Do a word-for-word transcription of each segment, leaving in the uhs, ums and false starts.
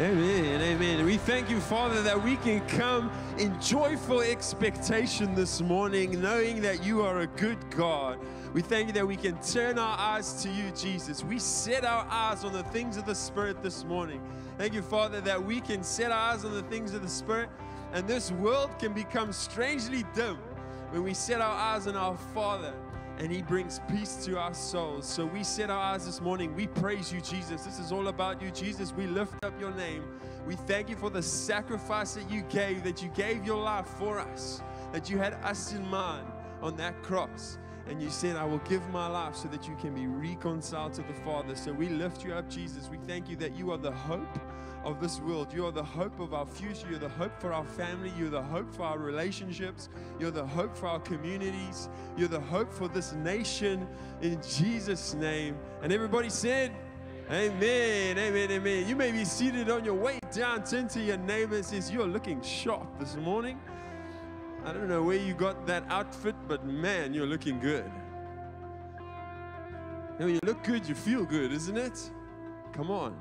Amen, amen. We thank you, Father, that we can come in joyful expectation this morning, knowing that you are a good God. We thank you that we can turn our eyes to you, Jesus. We set our eyes on the things of the Spirit this morning. Thank you, Father, that we can set our eyes on the things of the Spirit, and this world can become strangely dim when we set our eyes on our Father, and he brings peace to our souls. So we set our eyes this morning. We praise you, Jesus. This is all about you, Jesus. We lift up your name. We thank you for the sacrifice that you gave, that you gave your life for us, that you had us in mind on that cross. And you said, I will give my life so that you can be reconciled to the Father. So we lift you up, Jesus. We thank you that you are the hope of this world. You are the hope of our future. You're the hope for our family. You're the hope for our relationships. You're the hope for our communities. You're the hope for this nation, in Jesus' name. And everybody said, amen, amen, amen. You may be seated. On your way down, turn to your neighbor and says, you're looking sharp this morning. I don't know where you got that outfit, but man, you're looking good. And when you look good, you feel good, isn't it? Come on.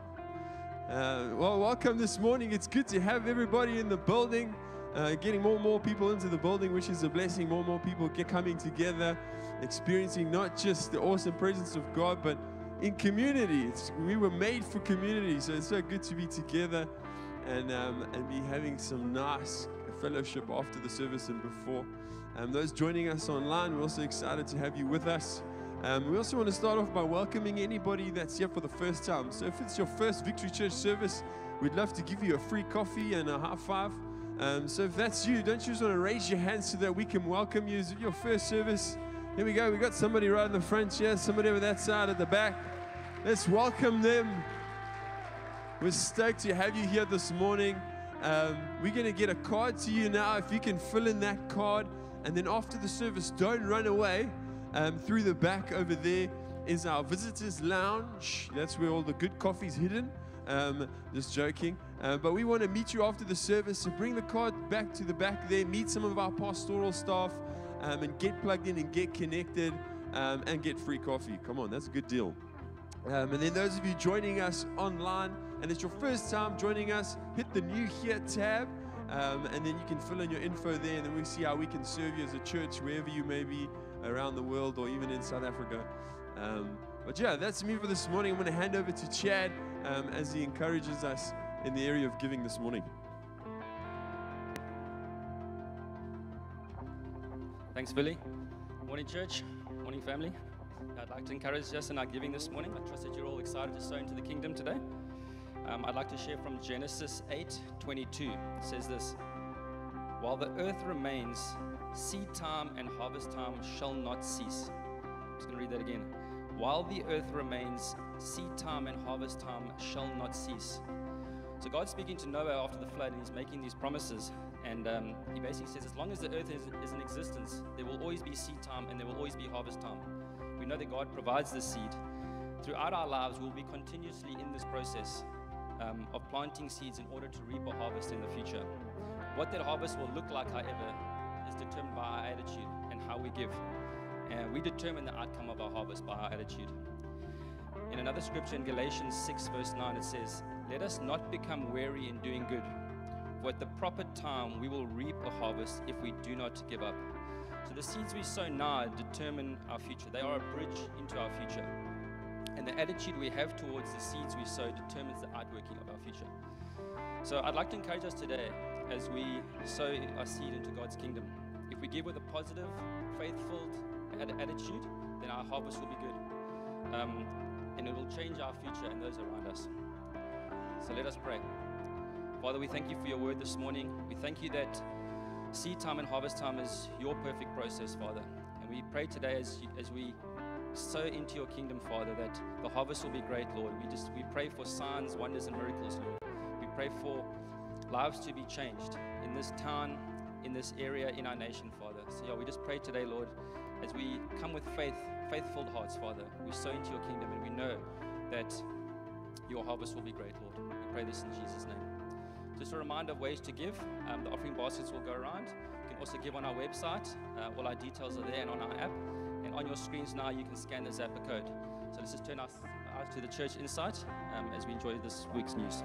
Uh, well, welcome this morning. It's good to have everybody in the building, uh, getting more and more people into the building, which is a blessing. More and more people get coming together, experiencing not just the awesome presence of God, but in community. It's, we were made for community, so it's so good to be together and, um, and be having some nice fellowship after the service and before. Um, those joining us online, we're also excited to have you with us. Um, we also want to start off by welcoming anybody that's here for the first time. So if it's your first Victory Church service, we'd love to give you a free coffee and a high five. Um, so if that's you, don't you just want to raise your hand so that we can welcome you. Is it your first service? Here we go. We got somebody right in the front here, somebody over that side at the back. Let's welcome them. We're stoked to have you here this morning. Um, we're going to get a card to you now. If you can fill in that card, and then after the service, don't run away. Um, through the back over there is our visitors lounge. That's where all the good coffee's hidden. Um, just joking. Uh, but we want to meet you after the service. So bring the card back to the back there. Meet some of our pastoral staff um, and get plugged in and get connected um, and get free coffee. Come on, that's a good deal. Um, and then those of you joining us online, and it's your first time joining us, hit the New Here tab. Um, and then you can fill in your info there, and then we'll see how we can serve you as a church wherever you may be around the world or even in South Africa. Um, but yeah, that's me for this morning. I'm going to hand over to Chad um, as he encourages us in the area of giving this morning. Thanks, Billy. Morning, church. Morning, family. I'd like to encourage us in our giving this morning. I trust that you're all excited to sow into the kingdom today. Um, I'd like to share from Genesis eight twenty-two. It says this: while the earth remains, seed time and harvest time shall not cease. I'm just going to read that again. While the earth remains, seed time and harvest time shall not cease. So God's speaking to Noah after the flood, and he's making these promises. And um, he basically says, as long as the earth is, is in existence, there will always be seed time and there will always be harvest time. We know that God provides the seed. Throughout our lives, we'll be continuously in this process Um, of planting seeds in order to reap a harvest in the future. What that harvest will look like, however, is determined by our attitude and how we give. And we determine the outcome of our harvest by our attitude. In another scripture in Galatians six verse nine, it says, let us not become weary in doing good, for at the proper time we will reap a harvest if we do not give up. So the seeds we sow now determine our future. They are a bridge into our future. And the attitude we have towards the seeds we sow determines the outworking of our future. So I'd like to encourage us today, as we sow our seed into God's kingdom, if we give with a positive, faith-filled attitude, then our harvest will be good. Um, and it will change our future and those around us. So let us pray. Father, we thank you for your word this morning. We thank you that seed time and harvest time is your perfect process, Father. And we pray today as, as we sow into your kingdom, Father, that the harvest will be great, Lord. We just we pray for signs, wonders, and miracles, Lord. We pray for lives to be changed in this town, in this area, in our nation, Father. So yeah, we just pray today, Lord, as we come with faith, faith-filled hearts, Father. We sow into your kingdom, and we know that your harvest will be great, Lord. We pray this in Jesus' name. Just a reminder of ways to give. Um, the offering baskets will go around. You can also give on our website. Uh, all our details are there, and on our app. And on your screens now, you can scan the Zapper code. So let's just turn our eyes to the church insight um, as we enjoy this week's news.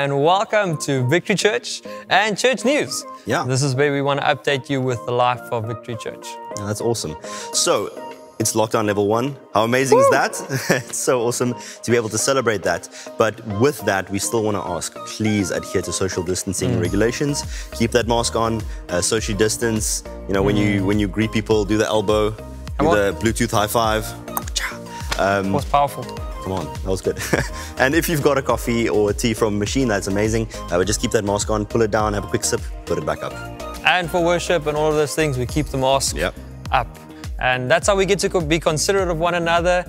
and welcome to Victory Church and Church News. Yeah. This is where we want to update you with the life of Victory Church. Yeah, that's awesome. So it's lockdown level one. How amazing Woo! Is that? It's so awesome to be able to celebrate that. But with that, we still want to ask, please adhere to social distancing mm. regulations. Keep that mask on, uh, socially distance. You know, mm. when you when you greet people, do the elbow, do the Bluetooth high five. Um, that was powerful. Come on, that was good. And if you've got a coffee or a tea from a machine, that's amazing. Uh, but just keep that mask on, pull it down, have a quick sip, put it back up. And for worship and all of those things, we keep the mask yep. up. And that's how we get to be considerate of one another.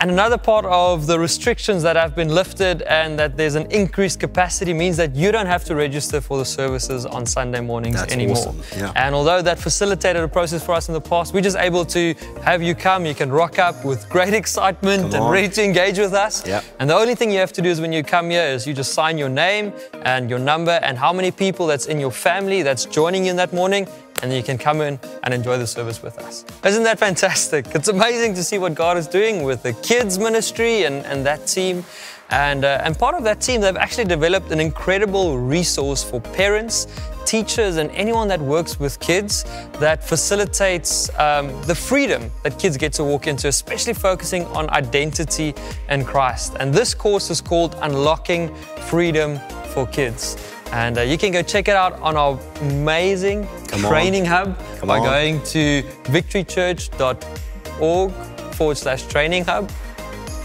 And another part of the restrictions that have been lifted and that there's an increased capacity means that you don't have to register for the services on Sunday mornings That's anymore. Awesome. Yeah. And although that facilitated a process for us in the past, we're just able to have you come, you can rock up with great excitement come and on. Ready to engage with us. Yeah. And the only thing you have to do is when you come here is you just sign your name and your number and how many people that's in your family that's joining you in that morning. And you can come in and enjoy the service with us. Isn't that fantastic? It's amazing to see what God is doing with the kids ministry and, and that team. And, uh, and part of that team, they've actually developed an incredible resource for parents, teachers, and anyone that works with kids that facilitates um, the freedom that kids get to walk into, especially focusing on identity in Christ. And this course is called Unlocking Freedom for Kids. And uh, you can go check it out on our amazing Come training on. hub Come by on. going to victorychurch.org forward slash training hub.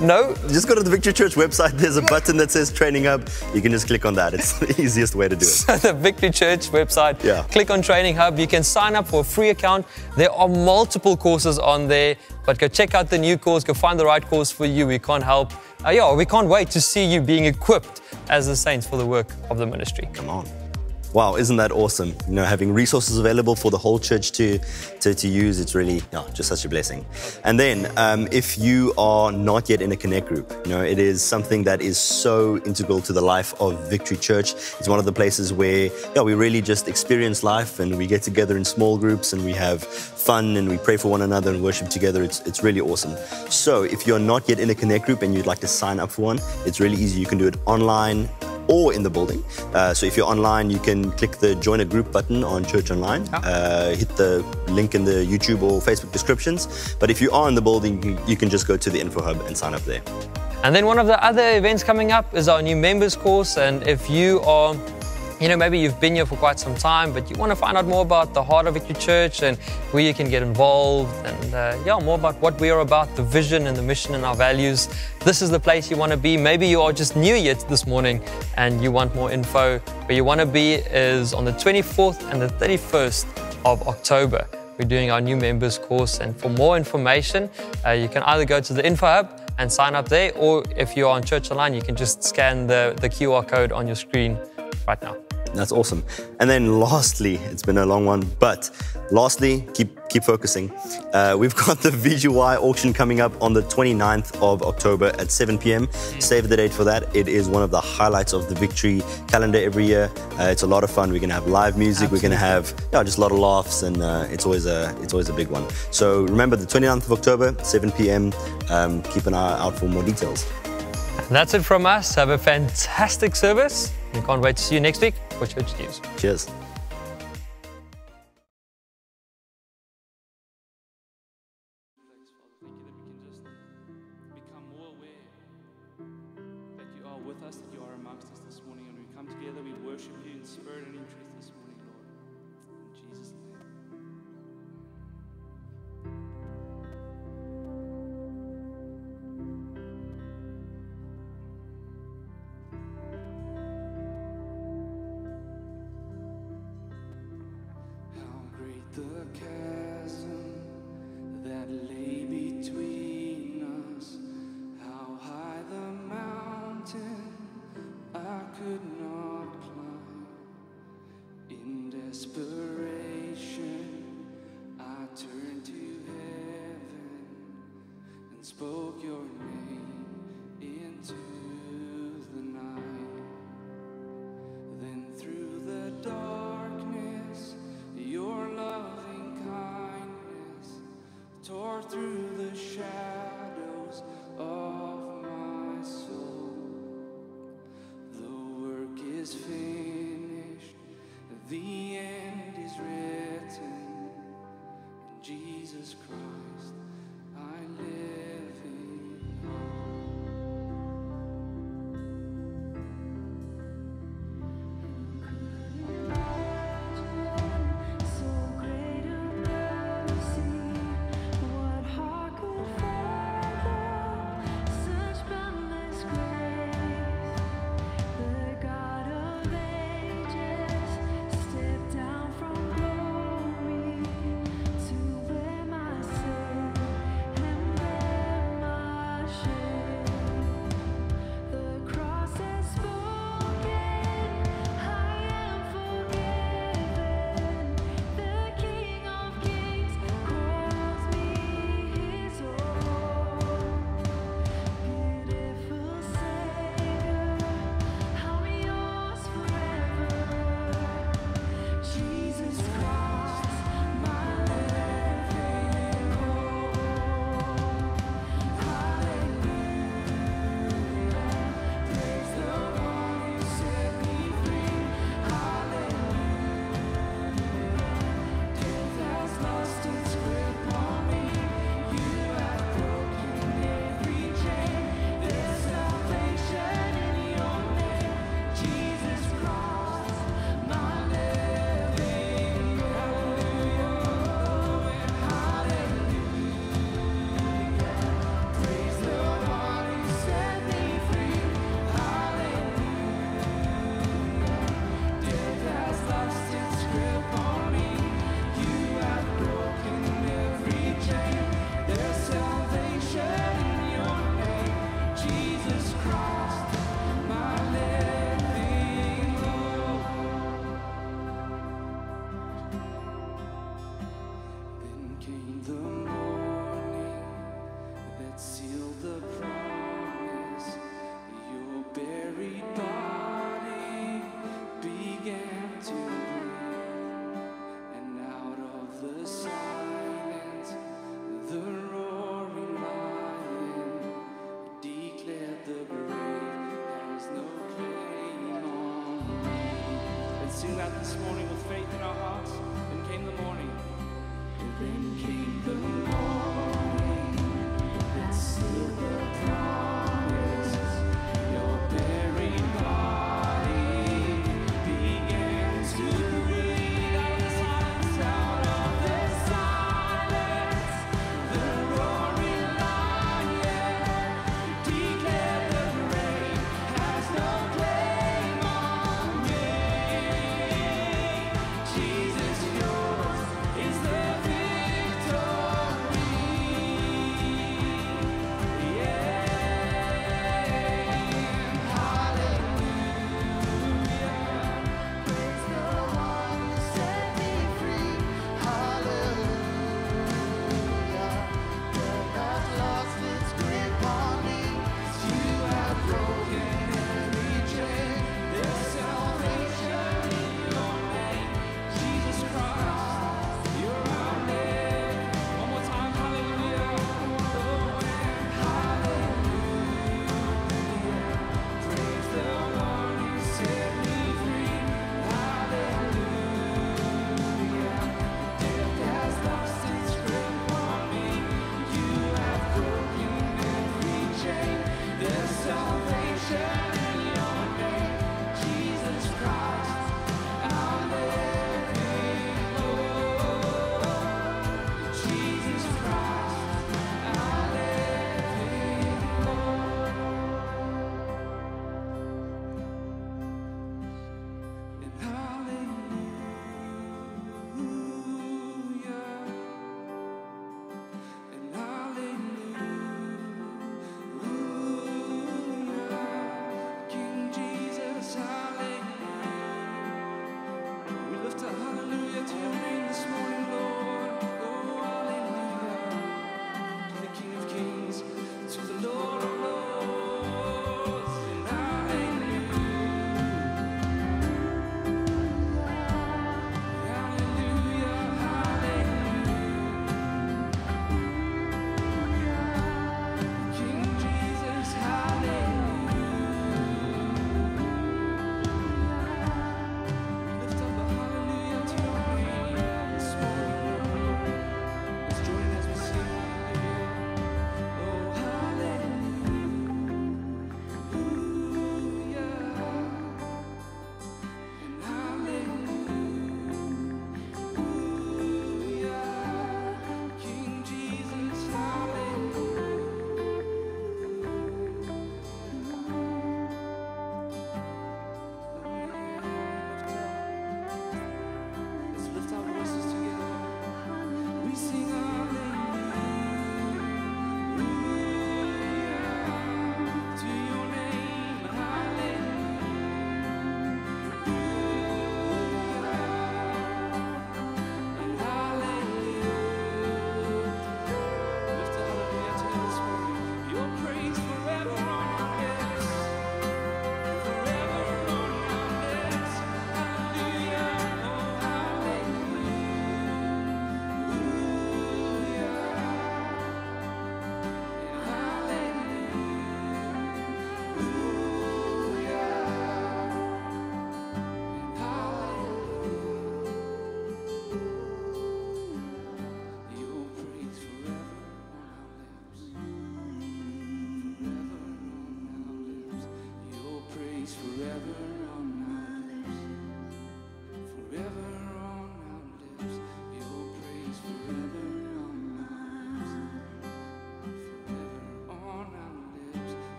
No, just go to the Victory Church website. There's a button that says Training Hub. You can just click on that. It's the easiest way to do it. So the Victory Church website, yeah. click on Training Hub. You can sign up for a free account. There are multiple courses on there, but go check out the new course. Go find the right course for you. We can't help. Uh, yeah, we can't wait to see you being equipped as the saints for the work of the ministry. Come on. Wow, isn't that awesome? You know, having resources available for the whole church to, to, to use, it's really yeah, just such a blessing. And then um, if you are not yet in a Connect group, you know, it is something that is so integral to the life of Victory Church. It's one of the places where yeah, we really just experience life and we get together in small groups and we have fun and we pray for one another and worship together. It's, it's really awesome. So if you're not yet in a Connect group and you'd like to sign up for one, it's really easy. You can do it online or in the building. Uh, so if you're online, you can click the Join a Group button on Church Online, oh. uh, hit the link in the YouTube or Facebook descriptions. But if you are in the building, you can just go to the Info Hub and sign up there. And then one of the other events coming up is our new members course. And if you are, you know, maybe you've been here for quite some time, but you want to find out more about the heart of Victory Church and where you can get involved and uh, yeah, more about what we are about, the vision and the mission and our values. This is the place you want to be. Maybe you are just new yet this morning and you want more info. Where you want to be is on the twenty-fourth and the thirty-first of October. We're doing our new members course, and for more information, uh, you can either go to the Info Hub and sign up there, or if you're on Church Online, you can just scan the, the Q R code on your screen right now. That's awesome. And then lastly, it's been a long one, but lastly, keep keep focusing. Uh, we've got the V G Y auction coming up on the twenty-ninth of October at seven p m Mm-hmm. Save the date for that. It is one of the highlights of the Victory calendar every year. Uh, it's a lot of fun. We're going to have live music. Absolutely. We're going to have you know, just a lot of laughs, and uh, it's always a it's always a big one. So remember the twenty-ninth of October, seven p m Um, keep an eye out for more details. And that's it from us. Have a fantastic service. We can't wait to see you next week for Church News. Cheers. sing that this morning with faith in our hearts. Then came the morning. And then came the morning that sealed the promise. Your buried body began to breathe out of the silence, out of the silence. The roaring lion declared the rain has no claim on me. Jesus, yours is the victory. Yeah. Hallelujah. Praise the one who set me free. Hallelujah. Death has lost its grip on me. You have broken every chain. There's salvation in your name. Jesus Christ, you're our name. One more time, hallelujah. Oh, and hallelujah. Praise the one who set me free. Hallelujah. Death has lost its grip on me. You have broken every chain. There's salvation in your name. Jesus Christ, our living Lord. Jesus Christ, our living Lord. And hallelujah. And hallelujah. King Jesus, hallelujah. We lift a hallelujah to your name this morning, Lord. Oh, hallelujah. To the King of Kings, to the Lord of Lords. And hallelujah. Hallelujah, hallelujah. King Jesus, hallelujah. We lift up a hallelujah to your name.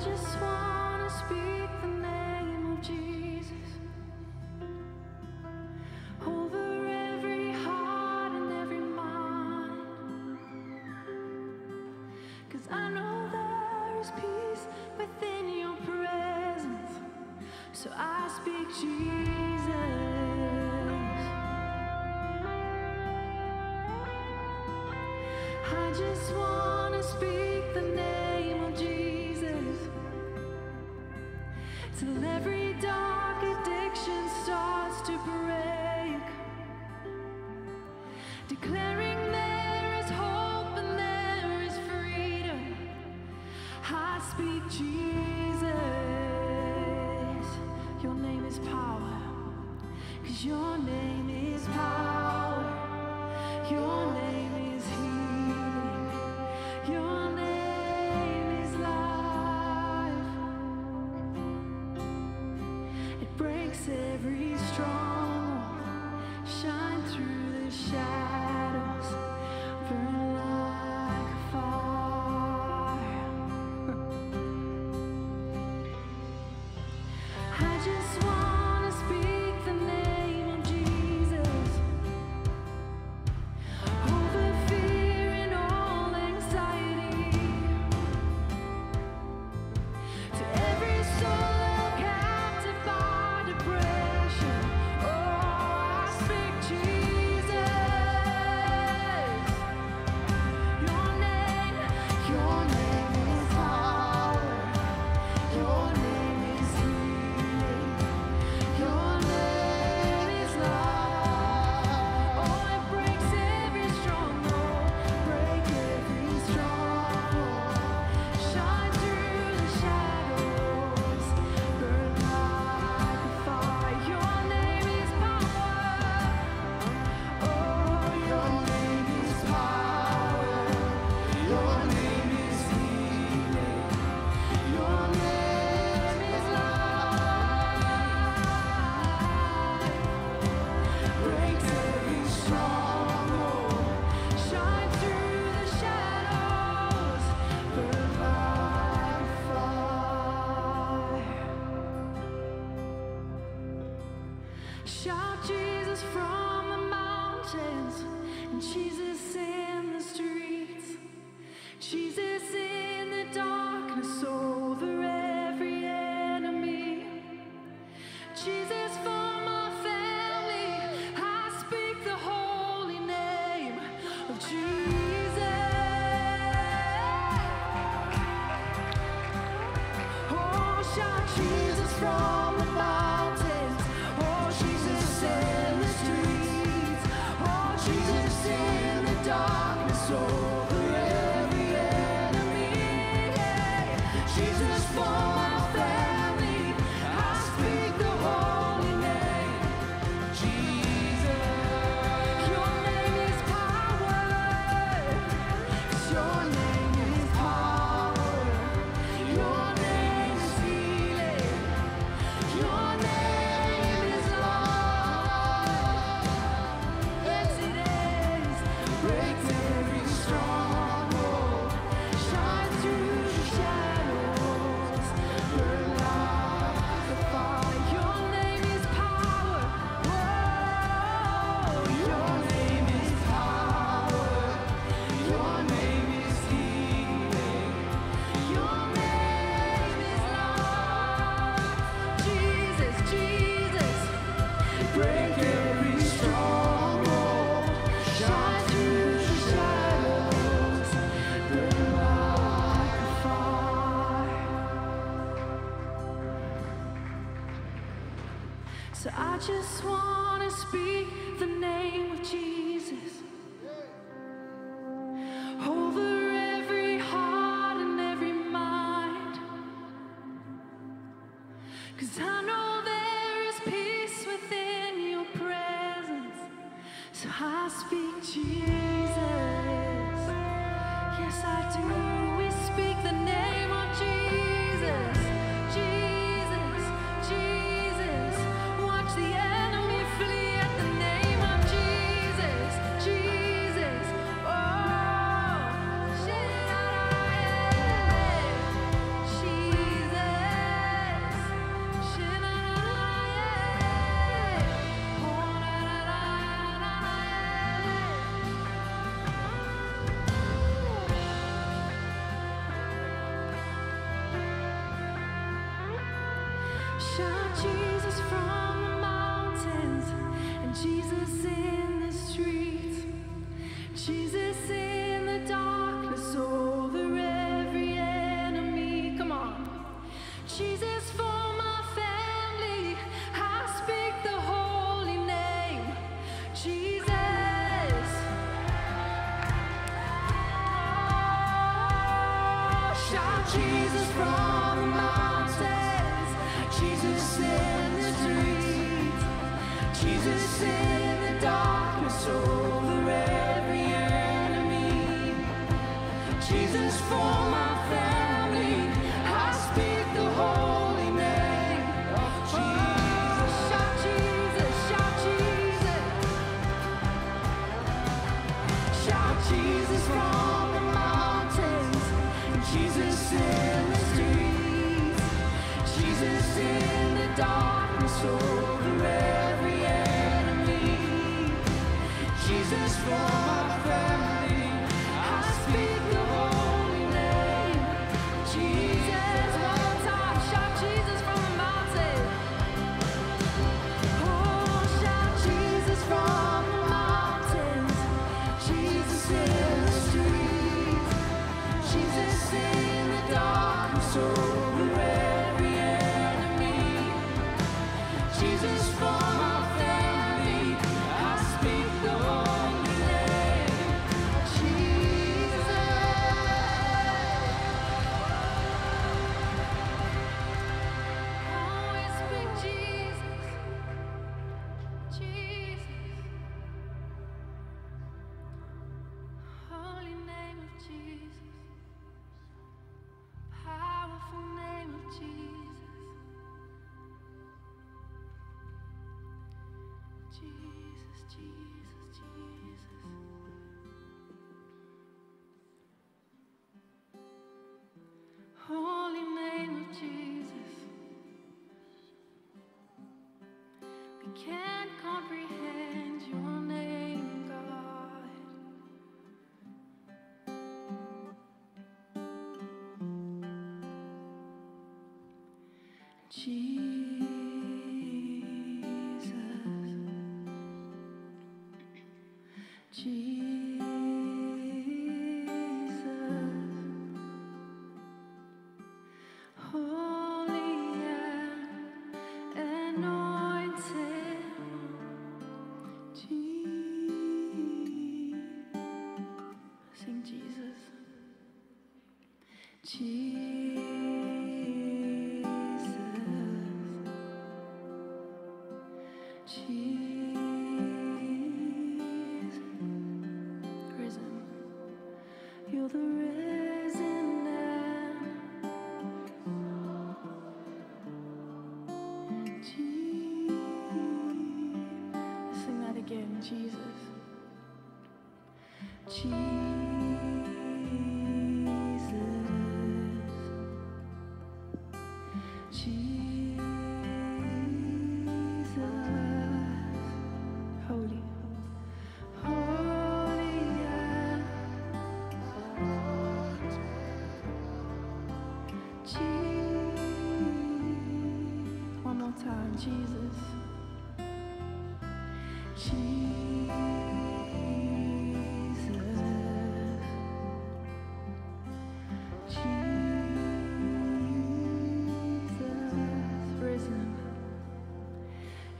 She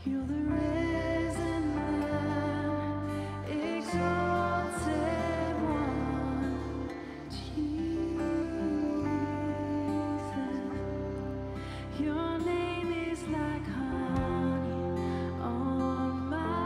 Your name is like honey on my lips.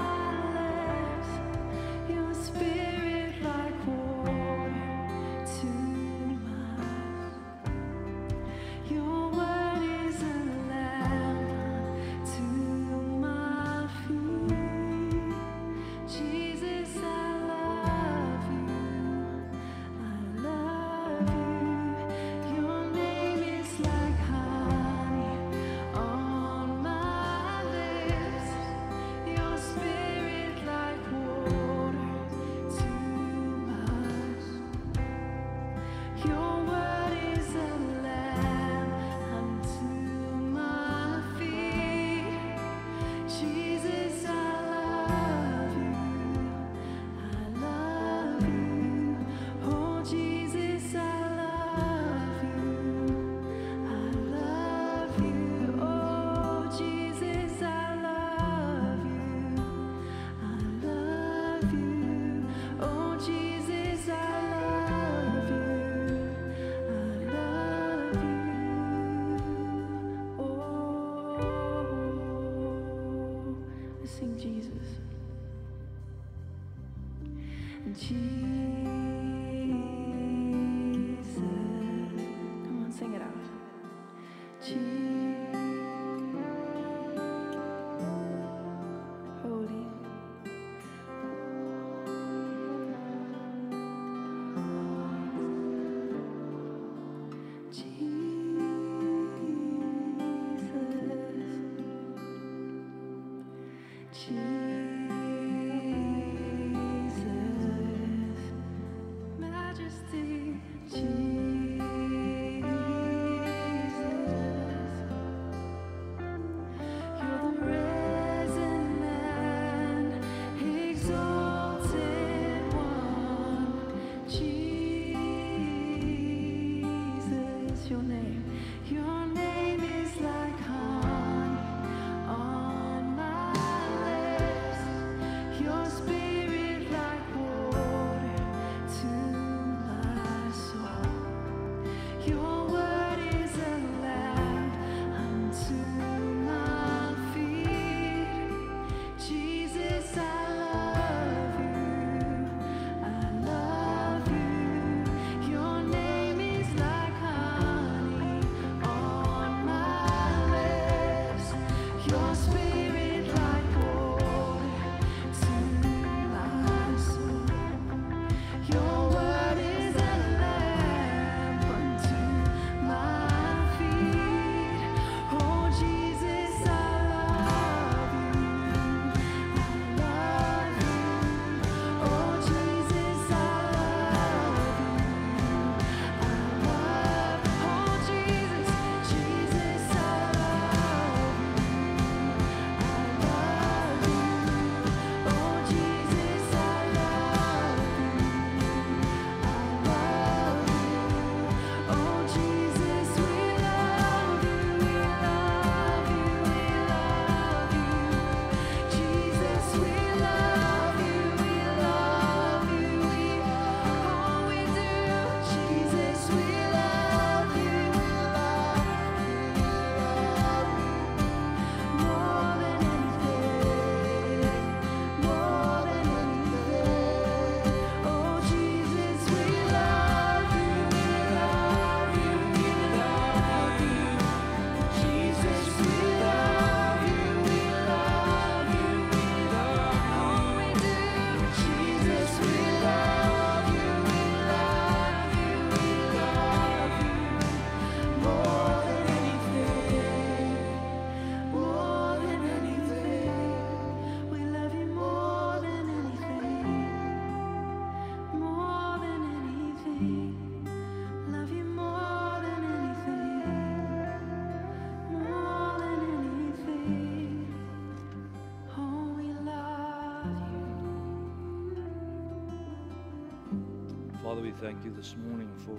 Father, we thank you this morning for,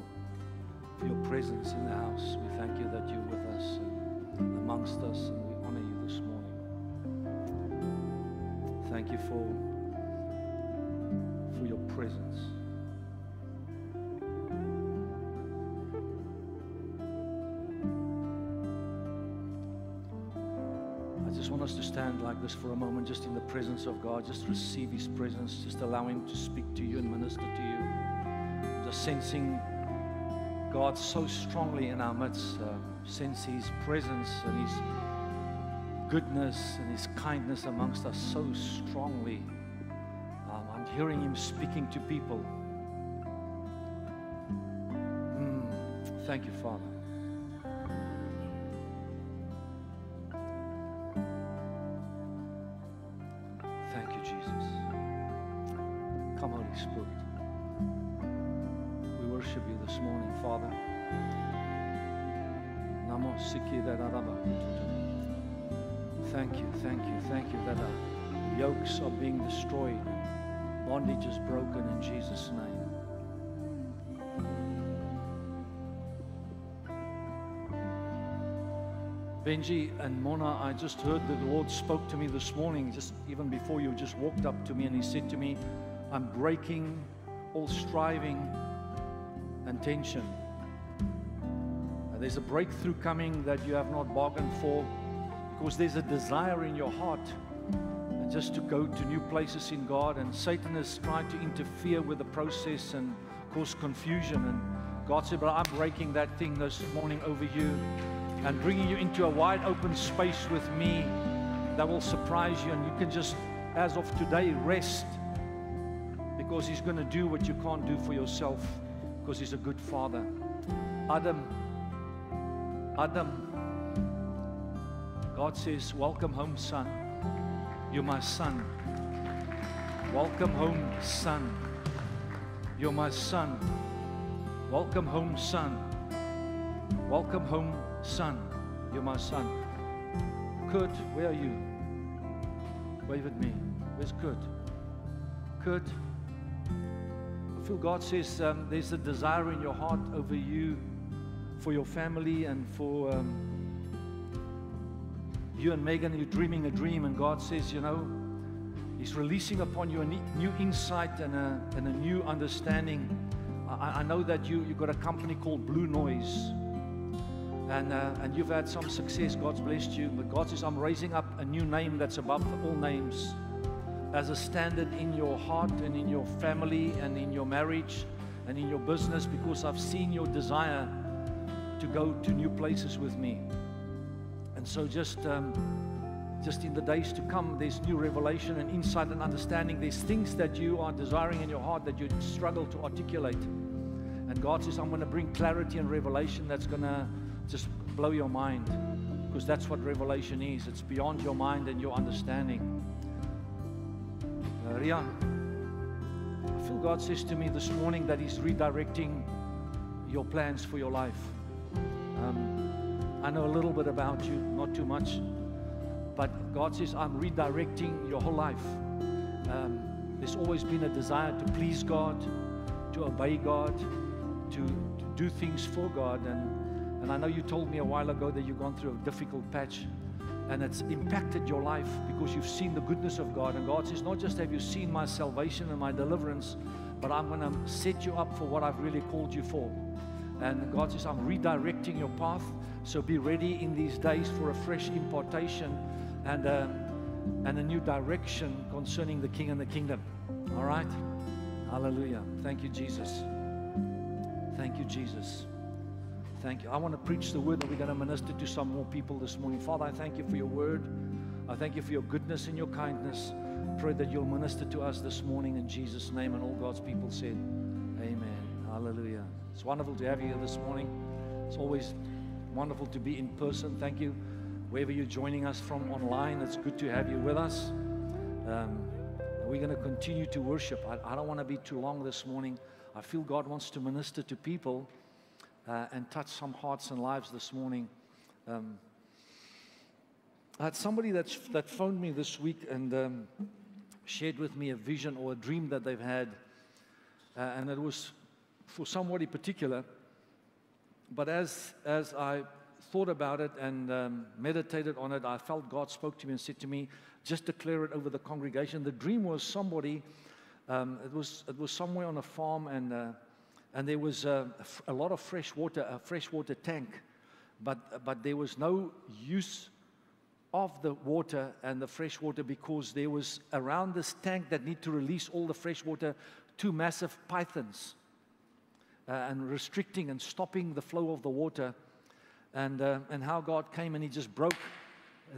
for your presence in the house. We thank you that you're with us and amongst us, and we honor you this morning. Thank you for, for your presence. I just want us to stand like this for a moment, just in the presence of God. Just receive his presence. Just allow him to speak to you and minister to you. Sensing God so strongly in our midst, uh, sense his presence and his goodness and his kindness amongst us so strongly. Um, I'm hearing him speaking to people. Mm, thank you, Father. Thank you, Jesus. Come, Holy Spirit. Worship you this morning, Father. Namo Sikhi Daraba. Thank you, thank you, thank you that our yokes are being destroyed, bondage is broken in Jesus' name. Benji and Mona, I just heard the Lord spoke to me this morning, just even before you just walked up to me, and he said to me, I'm breaking all striving and tension. And there's a breakthrough coming that you have not bargained for, because there's a desire in your heart and just to go to new places in God, and Satan has tried to interfere with the process and cause confusion, and God said, but I'm breaking that thing this morning over you and bringing you into a wide open space with me that will surprise you, and you can just, as of today, rest, because he's going to do what you can't do for yourself, because he's a good father. Adam, Adam, God says, welcome home, son. You're my son. Welcome home, son. You're my son. Welcome home, son. Welcome home, son. You're my son. Kurt, where are you? Wave at me. Where's Kurt? Kurt, I feel God says um, there's a desire in your heart over you, for your family, and for um, you and Megan. You're dreaming a dream, and God says, you know, he's releasing upon you a new insight and a, and a new understanding. I, I know that you, you've got a company called Blue Noise. And, uh, and you've had some success, God's blessed you, but God says, I'm raising up a new name that's above all names, as a standard in your heart and in your family and in your marriage and in your business, because I've seen your desire to go to new places with me. And so just, um, just in the days to come, there's new revelation and insight and understanding. There's things that you are desiring in your heart that you struggle to articulate. And God says, I'm going to bring clarity and revelation that's going to just blow your mind, because that's what revelation is. It's beyond your mind and your understanding. Uh, Ria, I feel God says to me this morning that he's redirecting your plans for your life. Um, I know a little bit about you, not too much, but God says, I'm redirecting your whole life. Um, there's always been a desire to please God, to obey God, to, to do things for God, and And I know you told me a while ago that you've gone through a difficult patch, and it's impacted your life because you've seen the goodness of God. And God says, not just have you seen my salvation and my deliverance, but I'm going to set you up for what I've really called you for. And God says, I'm redirecting your path, so be ready in these days for a fresh impartation and a, and a new direction concerning the King and the kingdom. All right? Hallelujah. Thank you, Jesus. Thank you, Jesus. Thank you. I want to preach the word, and we're going to minister to some more people this morning. Father, I thank you for your word. I thank you for your goodness and your kindness. Pray that you'll minister to us this morning in Jesus' name. And all God's people said, amen. Hallelujah. It's wonderful to have you here this morning. It's always wonderful to be in person. Thank you. Wherever you're joining us from online, it's good to have you with us. Um, we're going to continue to worship. I, I don't want to be too long this morning. I feel God wants to minister to people. Uh, and touch some hearts and lives this morning. Um, I had somebody that's, that phoned me this week and um, shared with me a vision or a dream that they've had, uh, and it was for somebody particular. But as, as I thought about it and um, meditated on it, I felt God spoke to me and said to me, just declare it over the congregation. The dream was somebody, um, it, was, it was somewhere on a farm, and uh, And there was uh, a lot of fresh water, a freshwater tank, but, but there was no use of the water and the fresh water, because there was around this tank that need to release all the fresh water, two massive pythons, uh, and restricting and stopping the flow of the water, and, uh, and how God came and he just broke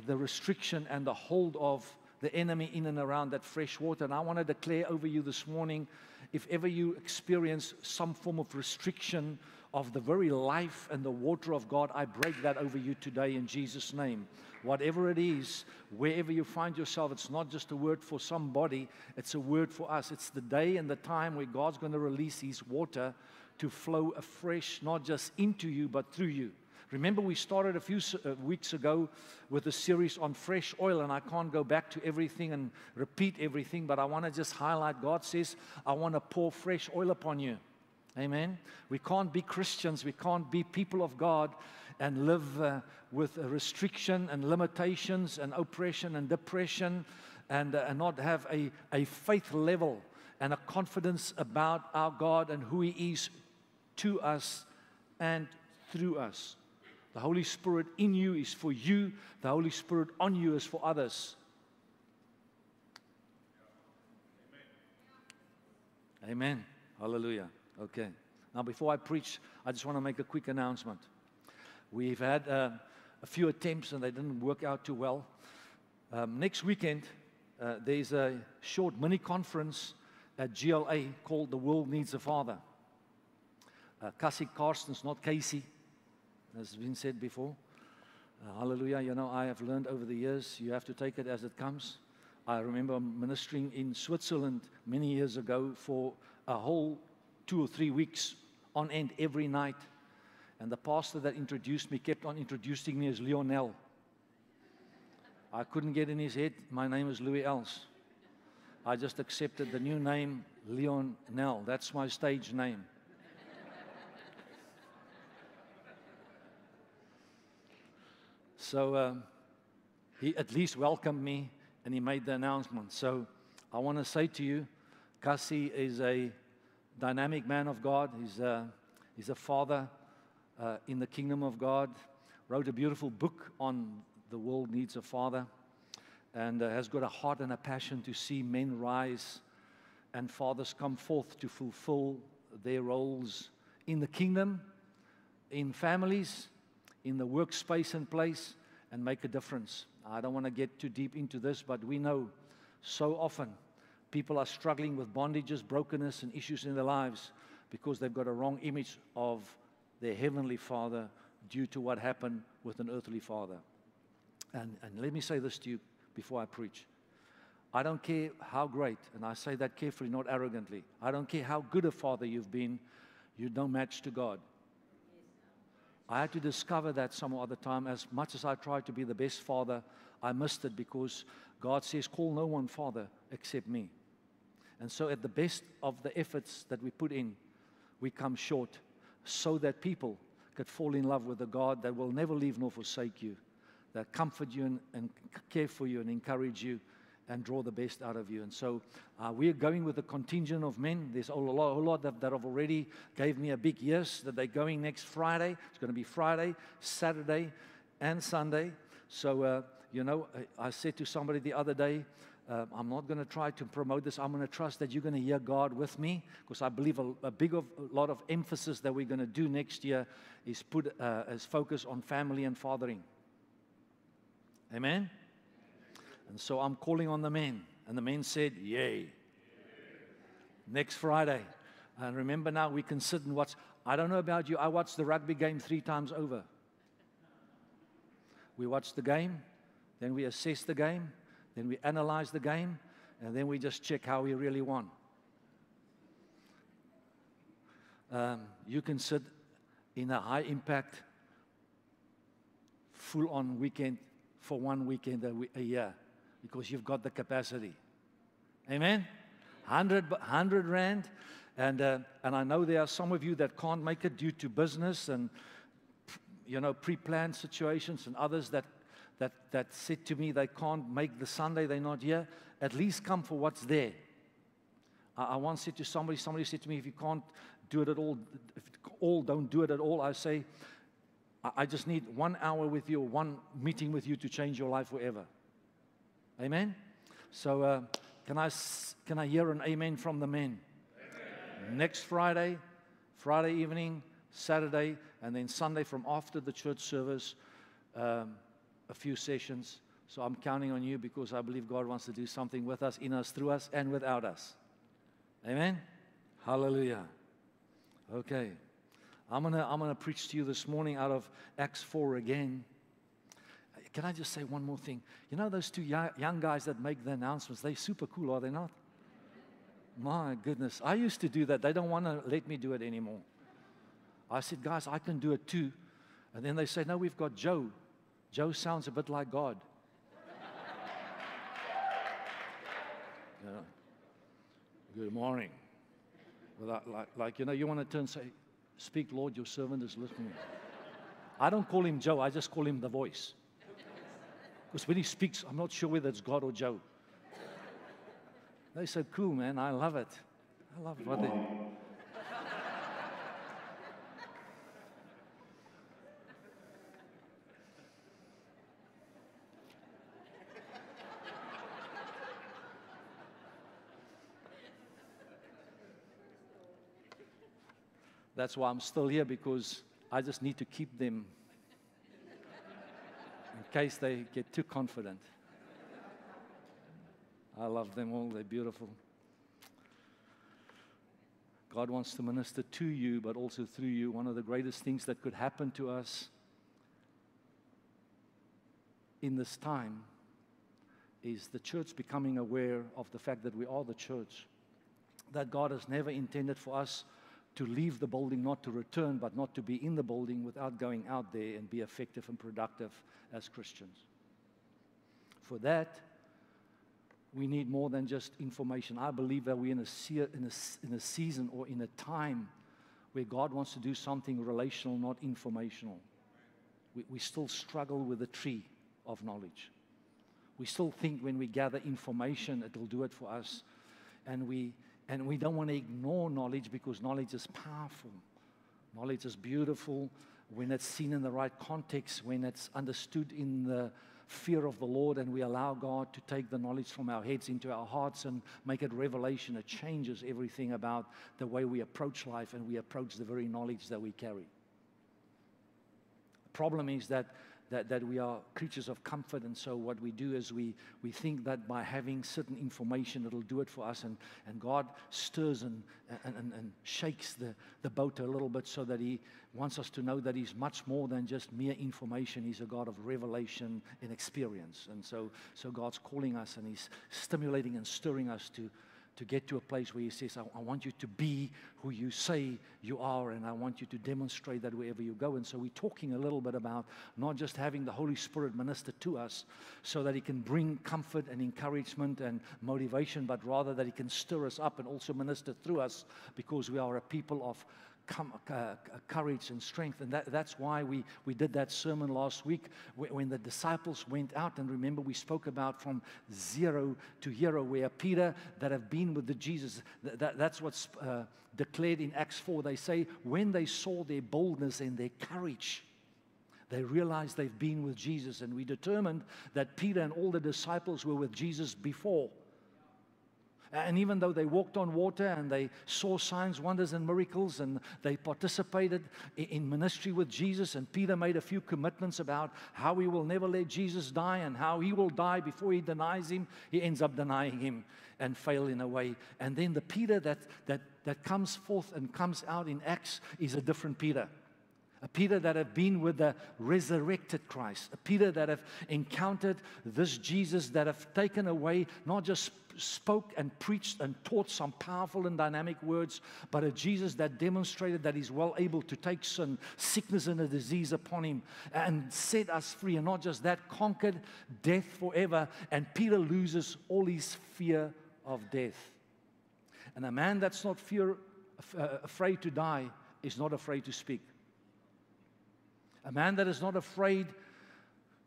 the restriction and the hold of the enemy in and around that fresh water. And I want to declare over you this morning, if ever you experience some form of restriction of the very life and the water of God, I break that over you today in Jesus' name. Whatever it is, wherever you find yourself, it's not just a word for somebody, it's a word for us. It's the day and the time where God's going to release his water to flow afresh, not just into you, but through you. Remember, we started a few weeks ago with a series on fresh oil, and I can't go back to everything and repeat everything, but I want to just highlight, God says, I want to pour fresh oil upon you. Amen. We can't be Christians, we can't be people of God and live uh, with restriction and limitations and oppression and depression and, uh, and not have a, a faith level and a confidence about our God and who He is to us and through us. The Holy Spirit in you is for you. The Holy Spirit on you is for others. Amen. Amen. Hallelujah. Okay. Now, before I preach, I just want to make a quick announcement. We've had uh, a few attempts, and they didn't work out too well. Um, next weekend, uh, there's a short mini-conference at G L A called The World Needs a Father. Uh, Cassie Carstens, not Casey, has been said before. Uh, hallelujah. You know, I have learned over the years, you have to take it as it comes. I remember ministering in Switzerland many years ago for a whole two or three weeks on end every night. And the pastor that introduced me kept on introducing me as Lionel. I couldn't get in his head, my name is Louis Els. I just accepted the new name, Lionel. That's my stage name. So um, he at least welcomed me, and he made the announcement. So I want to say to you, Cassie is a dynamic man of God. He's a, he's a father uh, in the kingdom of God. Wrote a beautiful book on The World Needs a Father, and uh, has got a heart and a passion to see men rise and fathers come forth to fulfill their roles in the kingdom, in families, in the workspace and place, and make a difference. I don't want to get too deep into this, but we know so often people are struggling with bondages, brokenness, and issues in their lives because they've got a wrong image of their heavenly Father due to what happened with an earthly father. And, and let me say this to you before I preach. I don't care how great, and I say that carefully, not arrogantly. I don't care how good a father you've been, you don't match to God. I had to discover that some other time. As much as I tried to be the best father, I missed it because God says, call no one father except me. And so at the best of the efforts that we put in, we come short so that people could fall in love with a God that will never leave nor forsake you, that comfort you and, and care for you and encourage you and draw the best out of you. And so uh, we're going with a contingent of men. There's a whole lot, a whole lot that, that have already gave me a big yes, that they're going next Friday. It's going to be Friday, Saturday, and Sunday. So, uh, you know, I, I said to somebody the other day, uh, I'm not going to try to promote this. I'm going to trust that you're going to hear God with me, because I believe a, a big of, a lot of emphasis that we're going to do next year is put uh, as focus on family and fathering. Amen? And so I'm calling on the men, and the men said, yay. Yay. Next Friday. And remember now, we can sit and watch. I don't know about you, I watched the rugby game three times over. We watch the game, then we assess the game, then we analyze the game, and then we just check how we really won. Um, you can sit in a high-impact, full-on weekend for one weekend a, a year, because you've got the capacity. Amen? one hundred, one hundred rand. And, uh, and I know there are some of you that can't make it due to business and, you know, pre-planned situations, and others that, that, that said to me they can't make the Sunday, they're not here. At least come for what's there. I, I once said to somebody, somebody said to me, if you can't do it at all, if all don't do it at all, I say, I just need one hour with you, one meeting with you to change your life forever. Amen? So uh, can I, can I hear an amen from the men? Amen. Next Friday, Friday evening, Saturday, and then Sunday from after the church service, um, a few sessions. So I'm counting on you, because I believe God wants to do something with us, in us, through us, and without us. Amen? Hallelujah. Okay. I'm going to I'm gonna preach to you this morning out of Acts four again. Can I just say one more thing? You know those two young guys that make the announcements, they're super cool, are they not? My goodness. I used to do that. They don't want to let me do it anymore. I said, guys, I can do it too. And then they said, no, we've got Joe. Joe sounds a bit like God. Yeah. Good morning. Like, like, like, you know, you want to turn and say, "Speak, Lord, your servant is listening." I don't call him Joe. I just call him the voice. Because when he speaks, I'm not sure whether it's God or Joe. They said, "Cool, man. I love it. I love what they..." That's why I'm still here, because I just need to keep them in case they get too confident. I love them all. They're beautiful. God wants to minister to you, but also through you. One of the greatest things that could happen to us in this time is the church becoming aware of the fact that we are the church, that God has never intended for us to leave the building, not to return, but not to be in the building without going out there and be effective and productive as Christians. For that, we need more than just information. I believe that we're in a, se in a, in a season or in a time where God wants to do something relational, not informational. We, we still struggle with the tree of knowledge. We still think when we gather information, it will do it for us. And we And we don't want to ignore knowledge, because knowledge is powerful. Knowledge is beautiful when it's seen in the right context, when it's understood in the fear of the Lord, and we allow God to take the knowledge from our heads into our hearts and make it revelation. It changes everything about the way we approach life, and we approach the very knowledge that we carry. The problem is that That, that we are creatures of comfort, and so what we do is we, we think that by having certain information, it'll do it for us, and, and God stirs and, and, and, and shakes the, the boat a little bit, so that He wants us to know that He's much more than just mere information. He's a God of revelation and experience, and so, so God's calling us, and He's stimulating and stirring us to, to get to a place where He says, I, I want you to be who you say you are, and I want you to demonstrate that wherever you go. And so we're talking a little bit about not just having the Holy Spirit minister to us so that He can bring comfort and encouragement and motivation, but rather that He can stir us up and also minister through us, because we are a people of Com, uh, courage and strength. And that, that's why we, we did that sermon last week when the disciples went out. And remember, we spoke about from zero to hero, where Peter, that have been with the Jesus, that, that, that's what's uh, declared in Acts four. They say, when they saw their boldness and their courage, they realized they've been with Jesus. And we determined that Peter and all the disciples were with Jesus before. And even though they walked on water and they saw signs, wonders, and miracles, and they participated in ministry with Jesus, and Peter made a few commitments about how he will never let Jesus die and how he will die before he denies him, he ends up denying him and fail in a way. And then the Peter that, that, that comes forth and comes out in Acts is a different Peter. A Peter that have been with the resurrected Christ. A Peter that have encountered this Jesus, that have taken away, not just spoke and preached and taught some powerful and dynamic words, but a Jesus that demonstrated that He's well able to take sin, sickness, and a disease upon Him and set us free. And not just that, conquered death forever. And Peter loses all his fear of death. And a man that's not fear, uh, afraid to die is not afraid to speak. A man that is not afraid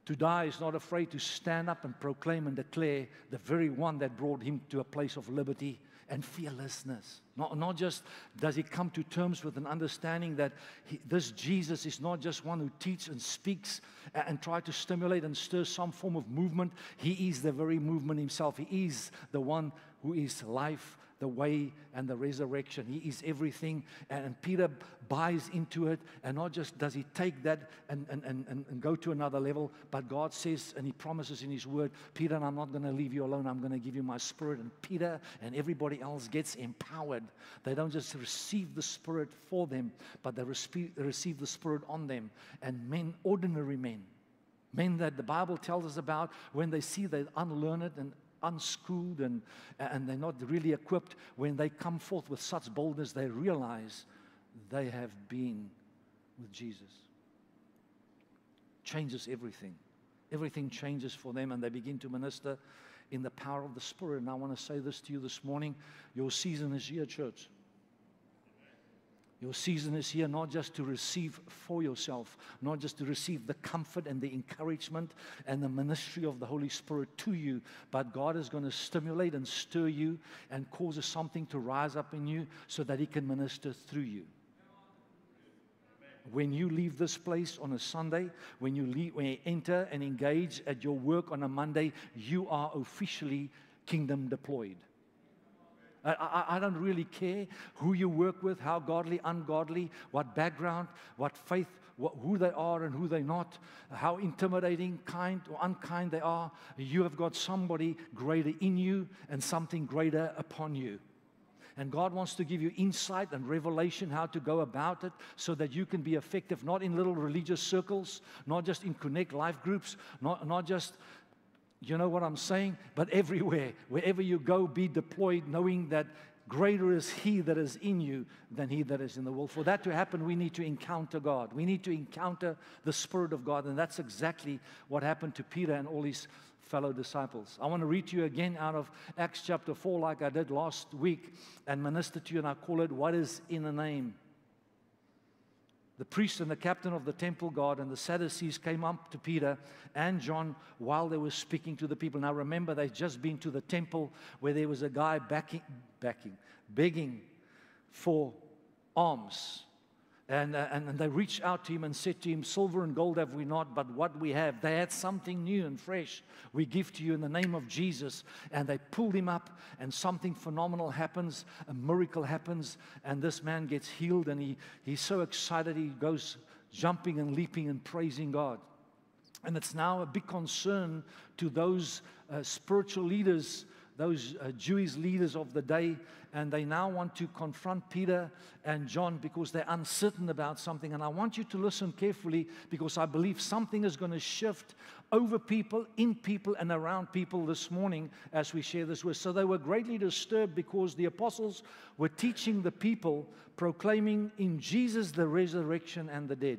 to die is not afraid to stand up and proclaim and declare the very one that brought him to a place of liberty and fearlessness. Not, not just does he come to terms with an understanding that he, this Jesus is not just one who teaches and speaks and, and tries to stimulate and stir some form of movement. He is the very movement Himself. He is the one who is life, the way, and the resurrection. He is everything, and Peter buys into it, and not just does he take that and, and, and, and go to another level, but God says, and He promises in His word, Peter, I'm not going to leave you alone, I'm going to give you my Spirit. And Peter and everybody else gets empowered. They don't just receive the Spirit for them, but they receive the Spirit on them. And men, ordinary men, men that the Bible tells us about, when they see they're unlearned and unschooled and, and they're not really equipped, when they come forth with such boldness, they realize they have been with Jesus. Changes everything. Everything changes for them, and they begin to minister in the power of the Spirit. And I want to say this to you this morning. Your season is here, church. Your season is here not just to receive for yourself, not just to receive the comfort and the encouragement and the ministry of the Holy Spirit to you, but God is going to stimulate and stir you and cause something to rise up in you so that He can minister through you. When you leave this place on a Sunday, when you, leave, when you enter and engage at your work on a Monday, you are officially kingdom deployed. I, I, I don't really care who you work with, how godly, ungodly, what background, what faith, what, who they are and who they're not, how intimidating, kind or unkind they are. You have got somebody greater in you and something greater upon you. And God wants to give you insight and revelation how to go about it so that you can be effective, not in little religious circles, not just in Connect life groups, not, not just, you know what I'm saying, but everywhere. Wherever you go, be deployed, knowing that greater is He that is in you than he that is in the world. For that to happen, we need to encounter God. We need to encounter the Spirit of God, and that's exactly what happened to Peter and all his fellow disciples. I want to read to you again out of Acts chapter four like I did last week and minister to you, and I call it, What is in a Name? The priest and the captain of the temple guard and the Sadducees came up to Peter and John while they were speaking to the people. Now remember, they'd just been to the temple where there was a guy backing, backing, begging for alms. And, uh, and, and they reached out to him and said to him, silver and gold have we not, but what we have. They had something new and fresh. We give to you in the name of Jesus. And they pulled him up, and something phenomenal happens. A miracle happens, and this man gets healed, and he, he's so excited he goes jumping and leaping and praising God. And it's now a big concern to those uh, spiritual leaders, those uh, Jewish leaders of the day, and they now want to confront Peter and John because they're uncertain about something. And I want you to listen carefully, because I believe something is going to shift over people, in people, and around people this morning as we share this word. So they were greatly disturbed because the apostles were teaching the people, proclaiming in Jesus the resurrection and the dead.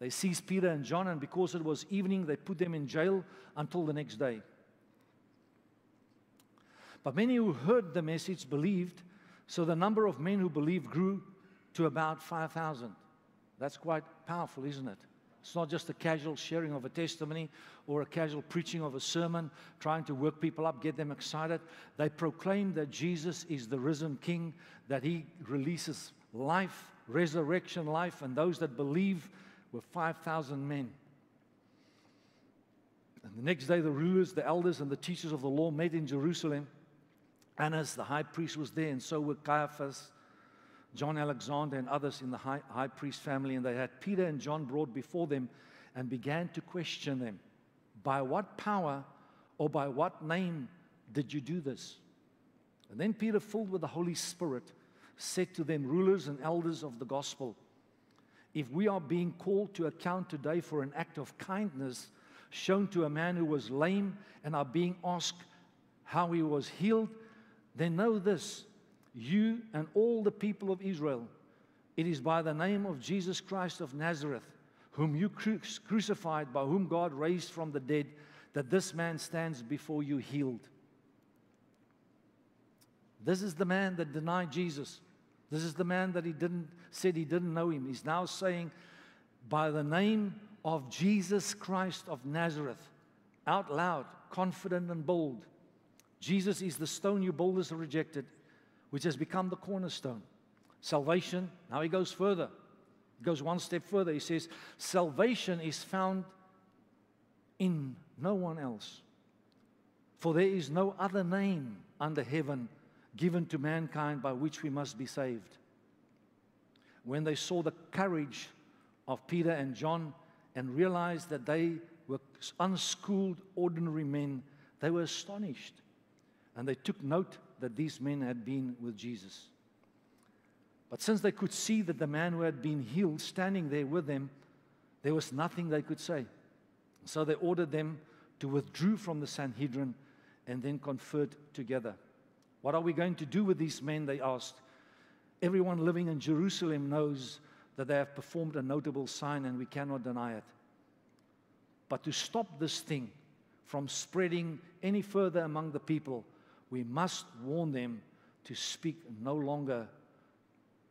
They seized Peter and John, and because it was evening, they put them in jail until the next day. But many who heard the message believed, so the number of men who believed grew to about five thousand. That's quite powerful, isn't it? It's not just a casual sharing of a testimony or a casual preaching of a sermon, trying to work people up, get them excited. They proclaimed that Jesus is the risen King, that He releases life, resurrection life, and those that believe were five thousand men. And the next day the rulers, the elders, and the teachers of the law met in Jerusalem. Annas, the high priest, was there, and so were Caiaphas, John Alexander, and others in the high, high priest family. And they had Peter and John brought before them and began to question them. By what power or by what name did you do this? And then Peter, filled with the Holy Spirit, said to them, rulers and elders of the gospel, if we are being called to account today for an act of kindness shown to a man who was lame and are being asked how he was healed, then know this, you and all the people of Israel, it is by the name of Jesus Christ of Nazareth, whom you cru- crucified, by whom God raised from the dead, that this man stands before you healed. This is the man that denied Jesus. This is the man that he didn't, said he didn't know Him. He's now saying, by the name of Jesus Christ of Nazareth, out loud, confident and bold, Jesus is the stone you builders rejected, which has become the cornerstone. Salvation, now he goes further. He goes one step further. He says, salvation is found in no one else, for there is no other name under heaven given to mankind by which we must be saved. When they saw the courage of Peter and John and realized that they were unschooled, ordinary men, they were astonished, and they took note that these men had been with Jesus. But since they could see that the man who had been healed standing there with them, there was nothing they could say. So they ordered them to withdraw from the Sanhedrin and then conferred together. What are we going to do with these men, they asked. Everyone living in Jerusalem knows that they have performed a notable sign, and we cannot deny it. But to stop this thing from spreading any further among the people, we must warn them to speak no longer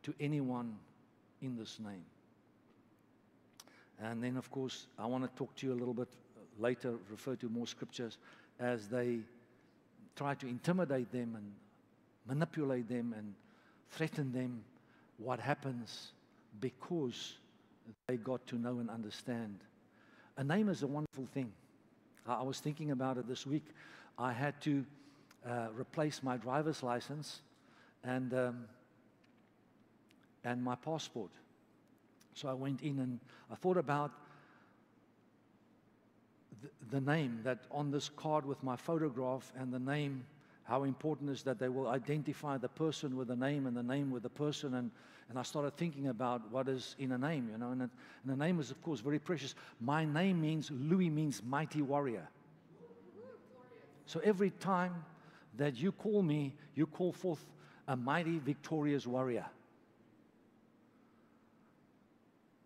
to anyone in this name. And then, of course, I want to talk to you a little bit later, refer to more scriptures as they try to intimidate them and manipulate them and threaten them. What happens because they got to know and understand. A name is a wonderful thing. I, I was thinking about it this week. I had to uh, replace my driver's license and, um, and my passport. So I went in and I thought about th the name that on this card with my photograph and the name, how important is that they will identify the person with the name and the name with the person. And, and I started thinking about what is in a name, you know, and, it, and the name is, of course, very precious. My name means, Louis means mighty warrior. So every time that you call me, you call forth a mighty, victorious warrior.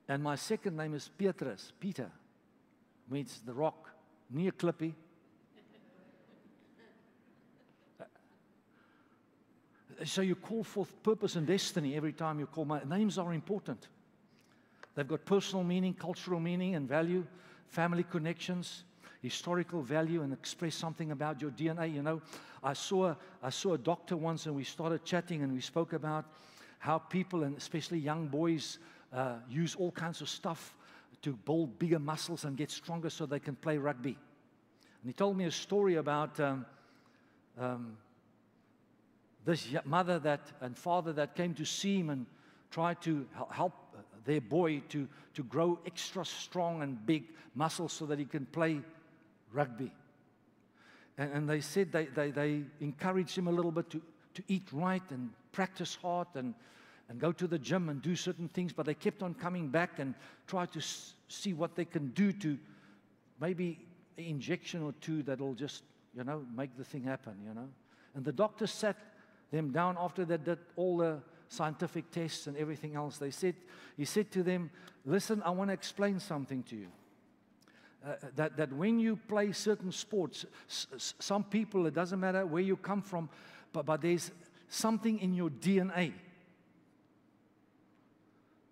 And my second name is Petrus, Peter, means the rock, near Clippy. So you call forth purpose and destiny every time you call. My names are important. They've got personal meaning, cultural meaning and value, family connections, historical value, and express something about your D N A. You know, I saw, I saw a doctor once, and we started chatting, and we spoke about how people, and especially young boys, Uh, use all kinds of stuff to build bigger muscles and get stronger so they can play rugby. And he told me a story about um, um, this mother that and father that came to see him and tried to help their boy to, to grow extra strong and big muscles so that he can play rugby. And, and they said they, they, they encouraged him a little bit to, to eat right and practice hard and and go to the gym and do certain things, but they kept on coming back and try to see what they can do to maybe an injection or two that'll just, you know, make the thing happen, you know. And the doctor sat them down after they did all the scientific tests and everything else. They said, he said to them, listen, I want to explain something to you. Uh, that, that when you play certain sports, s s some people, it doesn't matter where you come from, but, but there's something in your D N A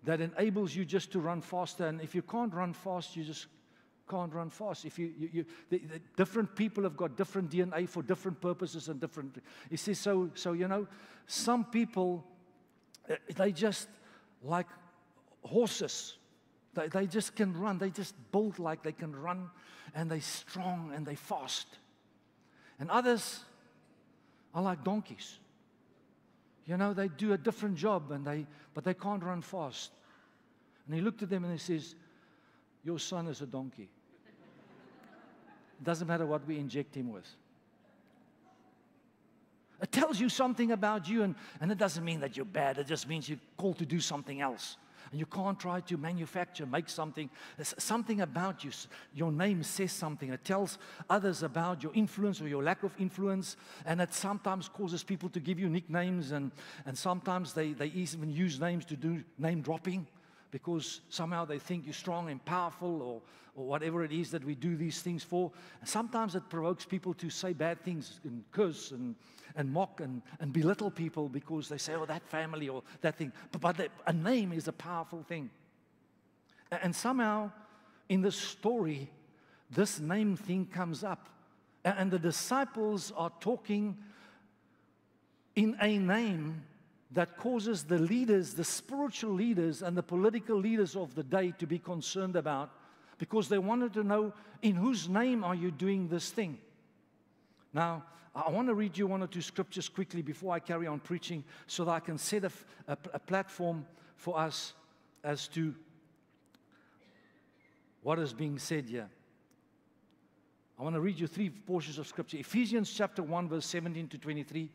that enables you just to run faster. And if you can't run fast, you just can't run fast. If you, you, you the, the different people have got different D N A for different purposes and different. You see, so so you know, some people, they just like horses. They they just can run. They just build like they can run, and they're strong and they fast. And others are like donkeys. You know, they do a different job, and they, but they can't run fast. And he looked at them and he says, your son is a donkey. It doesn't matter what we inject him with. It tells you something about you, and, and it doesn't mean that you're bad. It just means you're called to do something else. And you can't try to manufacture, make something. There's something about you. Your name says something. It tells others about your influence or your lack of influence. And it sometimes causes people to give you nicknames. And, and sometimes they, they even use names to do name dropping because somehow they think you're strong and powerful or, or whatever it is that we do these things for. And sometimes it provokes people to say bad things and curse and, and mock and, and belittle people because they say, oh, that family or that thing. But, but they, a name is a powerful thing. And, and somehow in this story, this name thing comes up. And, and the disciples are talking in a name that causes the leaders, the spiritual leaders and the political leaders of the day to be concerned about, because they wanted to know, in whose name are you doing this thing? Now, I want to read you one or two scriptures quickly before I carry on preaching so that I can set a, a, a platform for us as to what is being said here. I want to read you three portions of scripture. Ephesians chapter one, verse seventeen to twenty-three.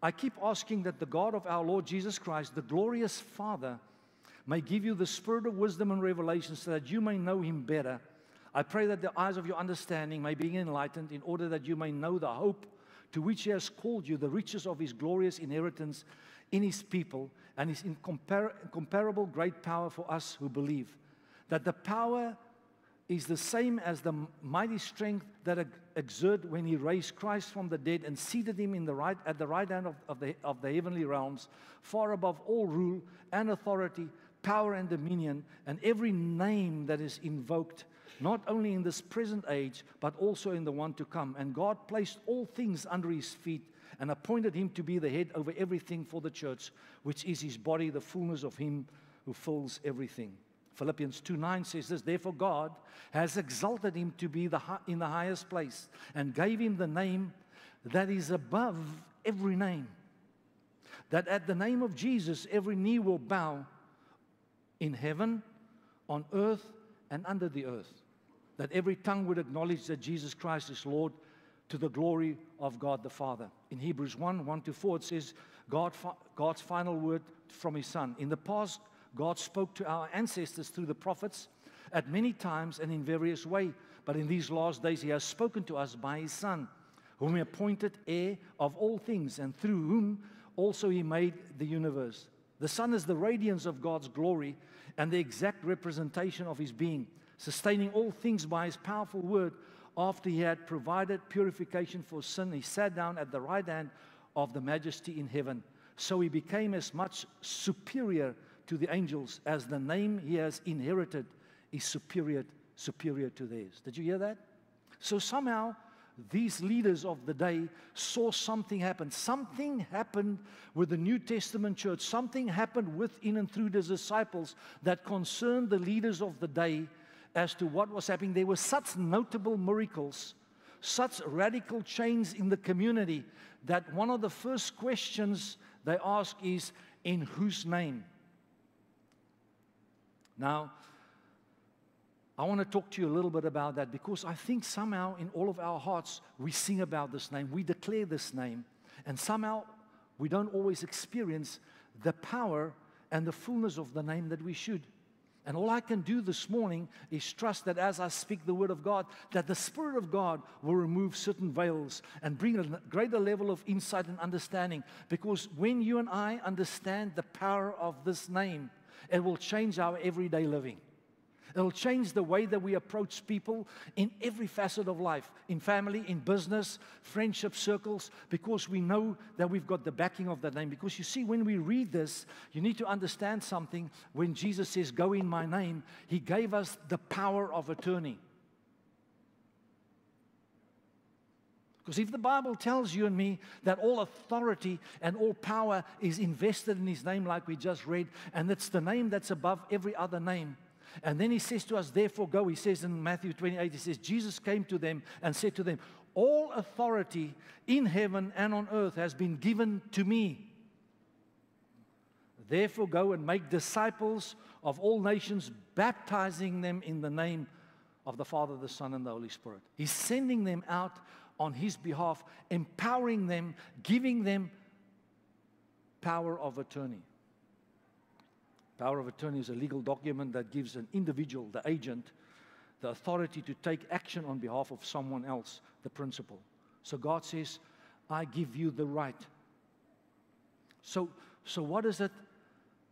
I keep asking that the God of our Lord Jesus Christ, the glorious Father, may give you the spirit of wisdom and revelation so that you may know him better. I pray that the eyes of your understanding may be enlightened in order that you may know the hope to which he has called you, the riches of his glorious inheritance in his people, and his incompar- incomparable great power for us who believe, that the power is the same as the mighty strength that exerted when he raised Christ from the dead and seated him in the right, at the right hand of, of, the, of the heavenly realms, far above all rule and authority, power and dominion, and every name that is invoked, not only in this present age, but also in the one to come. And God placed all things under his feet and appointed him to be the head over everything for the church, which is his body, the fullness of him who fills everything. Philippians two nine says this, therefore God has exalted him to be the hi- in the highest place and gave him the name that is above every name, that at the name of Jesus every knee will bow in heaven, on earth, and under the earth, that every tongue would acknowledge that Jesus Christ is Lord to the glory of God the Father. In Hebrews one, one to four, it says God, God's final word from his Son. In the past, God spoke to our ancestors through the prophets at many times and in various ways, but in these last days he has spoken to us by his Son, whom he appointed heir of all things, and through whom also he made the universe. The Son is the radiance of God's glory and the exact representation of his being, sustaining all things by his powerful word. After he had provided purification for sin, he sat down at the right hand of the majesty in heaven. So he became as much superior to the angels as the name he has inherited is superior, superior to theirs. Did you hear that? So somehow these leaders of the day saw something happen. Something happened with the New Testament church. Something happened within and through the disciples that concerned the leaders of the day as to what was happening. There were such notable miracles, such radical change in the community, that one of the first questions they ask is, in whose name? Now, I want to talk to you a little bit about that, because I think somehow in all of our hearts we sing about this name, we declare this name, and somehow we don't always experience the power and the fullness of the name that we should. And all I can do this morning is trust that as I speak the Word of God, that the Spirit of God will remove certain veils and bring a greater level of insight and understanding, because when you and I understand the power of this name, it will change our everyday living. It'll change the way that we approach people in every facet of life, in family, in business, friendship circles, because we know that we've got the backing of that name. Because you see, when we read this, you need to understand something. When Jesus says, go in my name, he gave us the power of attorney. Because if the Bible tells you and me that all authority and all power is invested in his name, like we just read, and it's the name that's above every other name, and then he says to us, therefore go. He says in Matthew twenty-eight, he says, Jesus came to them and said to them, all authority in heaven and on earth has been given to me. Therefore go and make disciples of all nations, baptizing them in the name of the Father, the Son, and the Holy Spirit. He's sending them out on his behalf, empowering them, giving them power of attorney. Power of attorney is a legal document that gives an individual, the agent, the authority to take action on behalf of someone else, the principal. So God says, I give you the right. So, so what is it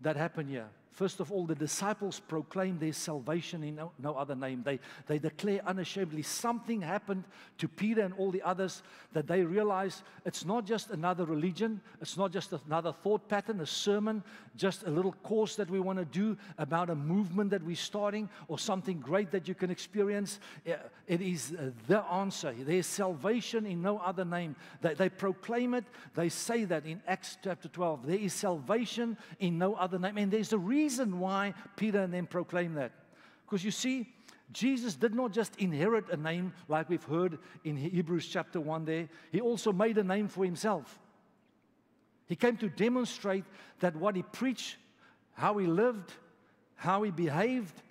that happened here? First of all, the disciples proclaimed their salvation in no, no other name. They, they declare unashamedly. Something happened to Peter and all the others that they realized it's not just another religion. It's not just another thought pattern, a sermon, just a little course that we want to do about a movement that we're starting or something great that you can experience. It is the answer. There's salvation in no other name. They, they proclaim it. They say that in Acts chapter twelve. There is salvation in no other name. And there's a reason. reason why Peter and them proclaimed that. Because you see, Jesus did not just inherit a name like we've heard in Hebrews chapter one there. He also made a name for himself. He came to demonstrate that what he preached, how he lived, how he behaved,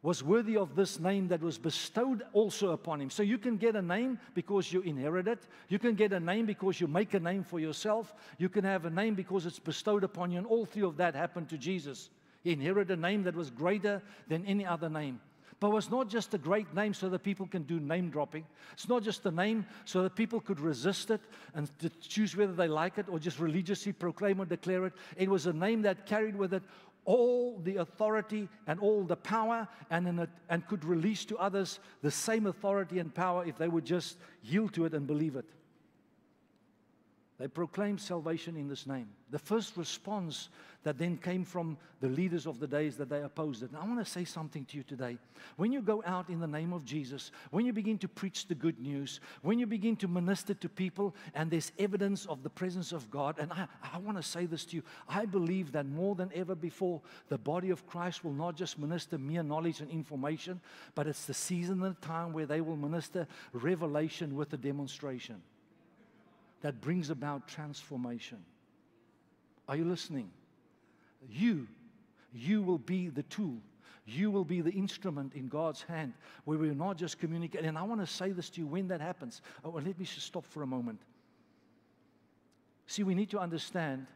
was worthy of this name that was bestowed also upon him. So you can get a name because you inherit it. You can get a name because you make a name for yourself. You can have a name because it's bestowed upon you. And all three of that happened to Jesus. He inherited a name that was greater than any other name. But it's not just a great name so that people can do name dropping. It's not just a name so that people could resist it and to choose whether they like it or just religiously proclaim or declare it. It was a name that carried with it all the authority and all the power, and, in a, and could release to others the same authority and power if they would just yield to it and believe it. They proclaimed salvation in this name. The first response that then came from the leaders of the day is that they opposed it. And I want to say something to you today. When you go out in the name of Jesus, when you begin to preach the good news, when you begin to minister to people and there's evidence of the presence of God, and I, I want to say this to you, I believe that more than ever before, the body of Christ will not just minister mere knowledge and information, but it's the season and the time where they will minister revelation with a demonstration that brings about transformation. Are you listening? You, you will be the tool. You will be the instrument in God's hand where we're not just communicating. And I want to say this to you when that happens. Oh, well, let me just stop for a moment. See, we need to understand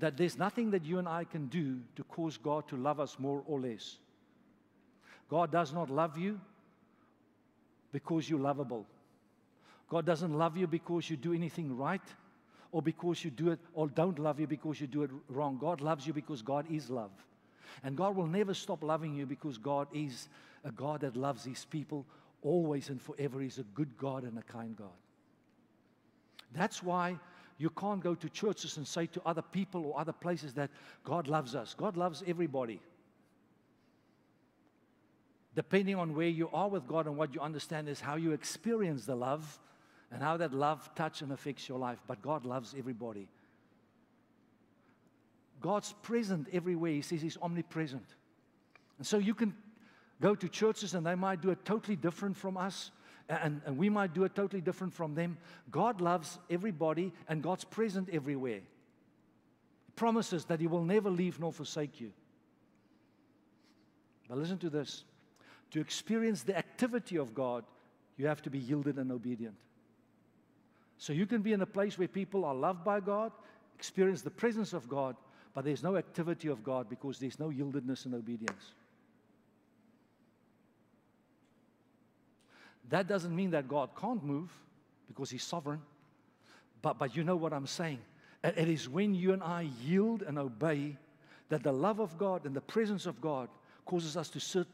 that there's nothing that you and I can do to cause God to love us more or less. God does not love you because you're lovable. God doesn't love you because you do anything right, or because you do it, or don't love you because you do it wrong. God loves you because God is love. And God will never stop loving you because God is a God that loves His people always and forever. He's a good God and a kind God. That's why you can't go to churches and say to other people or other places that God loves us. God loves everybody. Depending on where you are with God and what you understand is how you experience the love, and how that love touches and affects your life. But God loves everybody. God's present everywhere. He says He's omnipresent. And so you can go to churches and they might do it totally different from us. And, and we might do it totally different from them. God loves everybody and God's present everywhere. He promises that He will never leave nor forsake you. But listen to this. To experience the activity of God, you have to be yielded and obedient. So you can be in a place where people are loved by God, experience the presence of God, but there's no activity of God because there's no yieldedness and obedience. That doesn't mean that God can't move because He's sovereign, but, but you know what I'm saying. It is when you and I yield and obey that the love of God and the presence of God causes us to cert-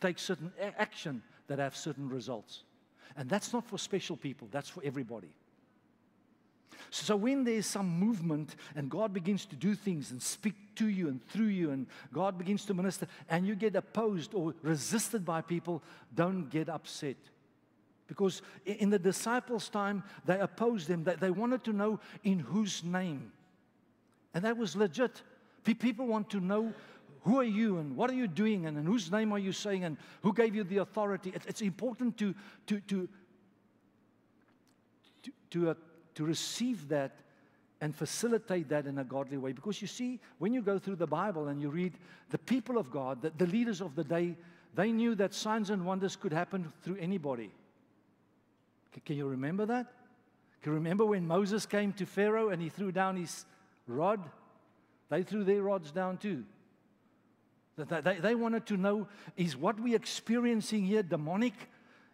take certain action that have certain results. And that's not for special people, that's for everybody. So when there's some movement and God begins to do things and speak to you and through you and God begins to minister and you get opposed or resisted by people, don't get upset. Because in the disciples' time, they opposed them. They, they wanted to know in whose name. And that was legit. People want to know, who are you and what are you doing and in whose name are you saying and who gave you the authority. It, it's important to, to, to, to, to uh, to receive that and facilitate that in a godly way. Because you see, when you go through the Bible and you read the people of God, the, the leaders of the day, they knew that signs and wonders could happen through anybody. Can, can you remember that? Can you remember when Moses came to Pharaoh and he threw down his rod? They threw their rods down too. They, they, they wanted to know, is what we're experiencing here demonic?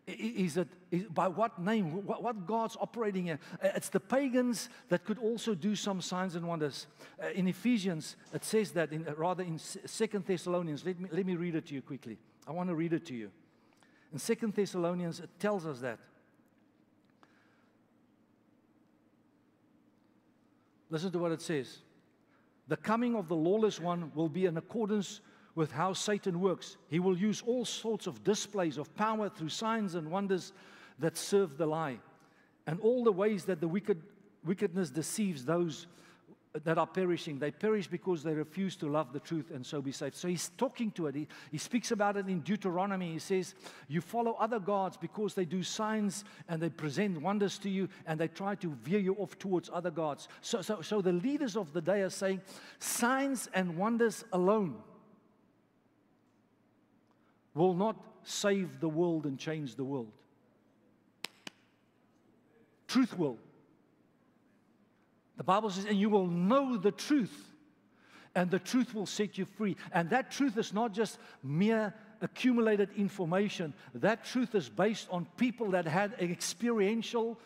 Is it is, by what name? What, what God's operating in? It's the pagans that could also do some signs and wonders. Uh, in Ephesians, it says that. In, uh, rather, in Second Thessalonians, let me let me read it to you quickly. I want to read it to you. In Second Thessalonians, it tells us that. Listen to what it says: the coming of the lawless one will be in accordance with how Satan works. He will use all sorts of displays of power through signs and wonders that serve the lie, and all the ways that the wicked, wickedness deceives those that are perishing. They perish because they refuse to love the truth and so be saved. So he's talking to it. He, he speaks about it in Deuteronomy. He says, you follow other gods because they do signs and they present wonders to you and they try to veer you off towards other gods. So, so, so the leaders of the day are saying, signs and wonders alone will not save the world and change the world. Truth will. The Bible says, and you will know the truth, and the truth will set you free. And that truth is not just mere accumulated information. That truth is based on people that had an experiential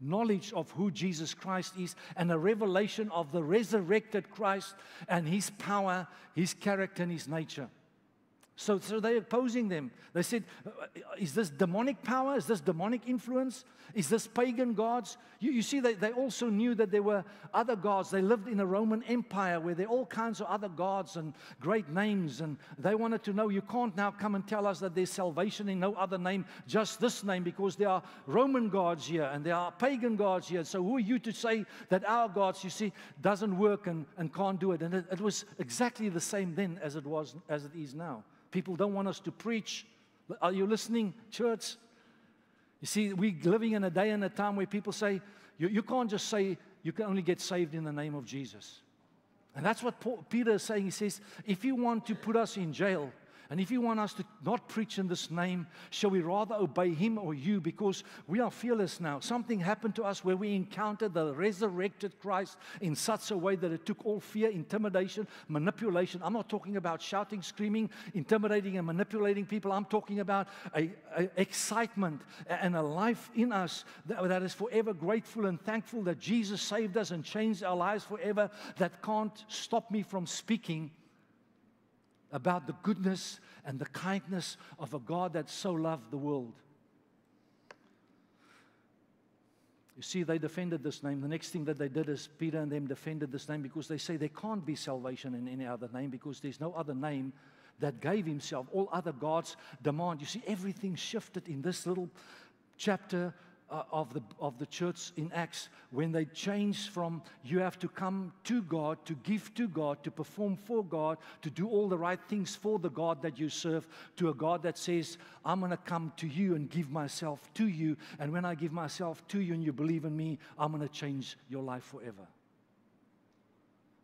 knowledge of who Jesus Christ is and a revelation of the resurrected Christ and his power, his character, and his nature. So, so they're opposing them. They said, is this demonic power? Is this demonic influence? Is this pagan gods? You, you see, they, they also knew that there were other gods. They lived in a Roman Empire where there are all kinds of other gods and great names. And they wanted to know, you can't now come and tell us that there's salvation in no other name, just this name, because there are Roman gods here and there are pagan gods here. So who are you to say that our gods, you see, doesn't work and, and can't do it? And it, it was exactly the same then as it was, as it is now. People don't want us to preach. Are you listening, church? You see, we're living in a day and a time where people say, you, you can't just say, you can only get saved in the name of Jesus. And that's what Paul, Peter is saying. He says, if you want to put us in jail, and if you want us to not preach in this name, shall we rather obey him or you? Because we are fearless now. Something happened to us where we encountered the resurrected Christ in such a way that it took all fear, intimidation, manipulation. I'm not talking about shouting, screaming, intimidating and manipulating people. I'm talking about a, a excitement and a life in us that, that is forever grateful and thankful that Jesus saved us and changed our lives forever, that can't stop me from speaking about the goodness and the kindness of a God that so loved the world. You see, they defended this name. The next thing that they did is Peter and them defended this name because they say there can't be salvation in any other name because there's no other name that gave himself. All other gods demand. You see, everything shifted in this little chapter uh, of, the, of the church in Acts when they changed from you have to come to God, to give to God, to perform for God, to do all the right things for the God that you serve, to a God that says, I'm going to come to you and give myself to you. And when I give myself to you and you believe in me, I'm going to change your life forever.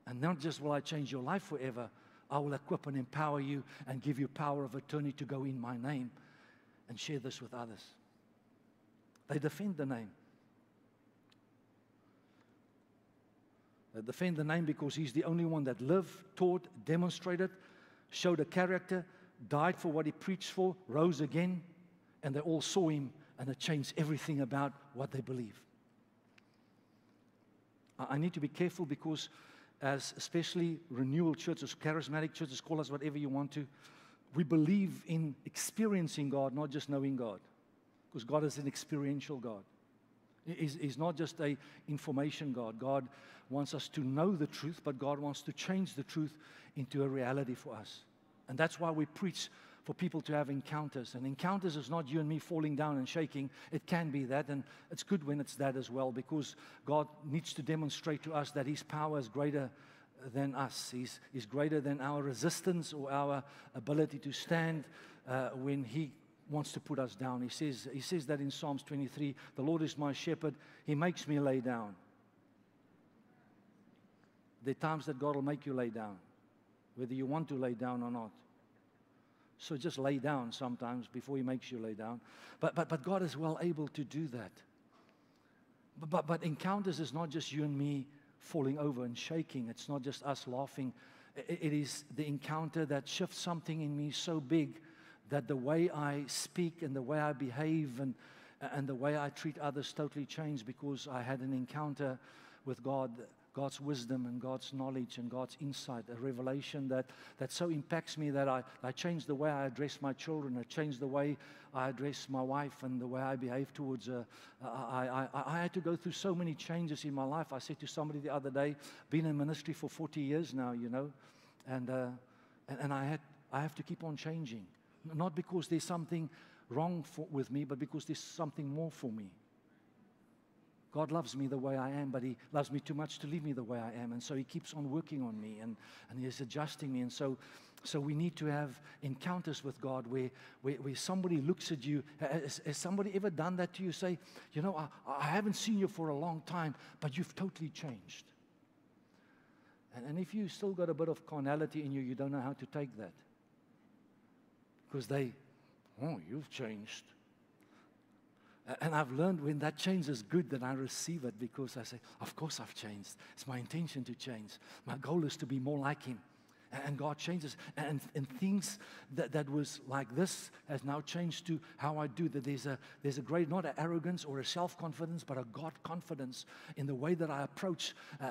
And not just will I change your life forever, I will equip and empower you and give you power of attorney to go in my name and share this with others. They defend the name. They defend the name because he's the only one that lived, taught, demonstrated, showed a character, died for what he preached for, rose again, and they all saw him, and it changed everything about what they believe. I need to be careful because as especially renewal churches, charismatic churches, call us whatever you want to, we believe in experiencing God, not just knowing God. Because God is an experiential God. He's, he's not just an information God. God wants us to know the truth, but God wants to change the truth into a reality for us. And that's why we preach for people to have encounters. And encounters is not you and me falling down and shaking. It can be that, and it's good when it's that as well, because God needs to demonstrate to us that his power is greater than us. He's, he's greater than our resistance or our ability to stand uh, when he wants to put us down. He says, he says that in Psalms twenty-three, the Lord is my shepherd. He makes me lay down. There are times that God will make you lay down, whether you want to lay down or not. So just lay down sometimes before he makes you lay down. But, but, but God is well able to do that. But, but, but encounters is not just you and me falling over and shaking. It's not just us laughing. It, it is the encounter that shifts something in me so big that the way I speak and the way I behave and, and the way I treat others totally changed because I had an encounter with God, God's wisdom and God's knowledge and God's insight, a revelation that, that so impacts me that I, I changed the way I address my children, I changed the way I address my wife and the way I behave towards her. I, I, I had to go through so many changes in my life. I said to somebody the other day, been in ministry for forty years now, you know, and, uh, and, and I, had, I have to keep on changing. Not because there's something wrong for, with me, but because there's something more for me. God loves me the way I am, but he loves me too much to leave me the way I am. And so he keeps on working on me, and, and he's adjusting me. And so, so we need to have encounters with God where, where, where somebody looks at you. Has, has somebody ever done that to you? Say, you know, I, I haven't seen you for a long time, but you've totally changed. And, and if you still got a bit of carnality in you, you don't know how to take that. Because they, oh, you've changed. And I've learned when that change is good, then I receive it because I say, of course I've changed. It's my intention to change. My goal is to be more like him. and God changes. And, and things that, that was like this has now changed to how I do that. There's a, there's a great, not an arrogance or a self-confidence, but a God confidence in the way that I approach uh,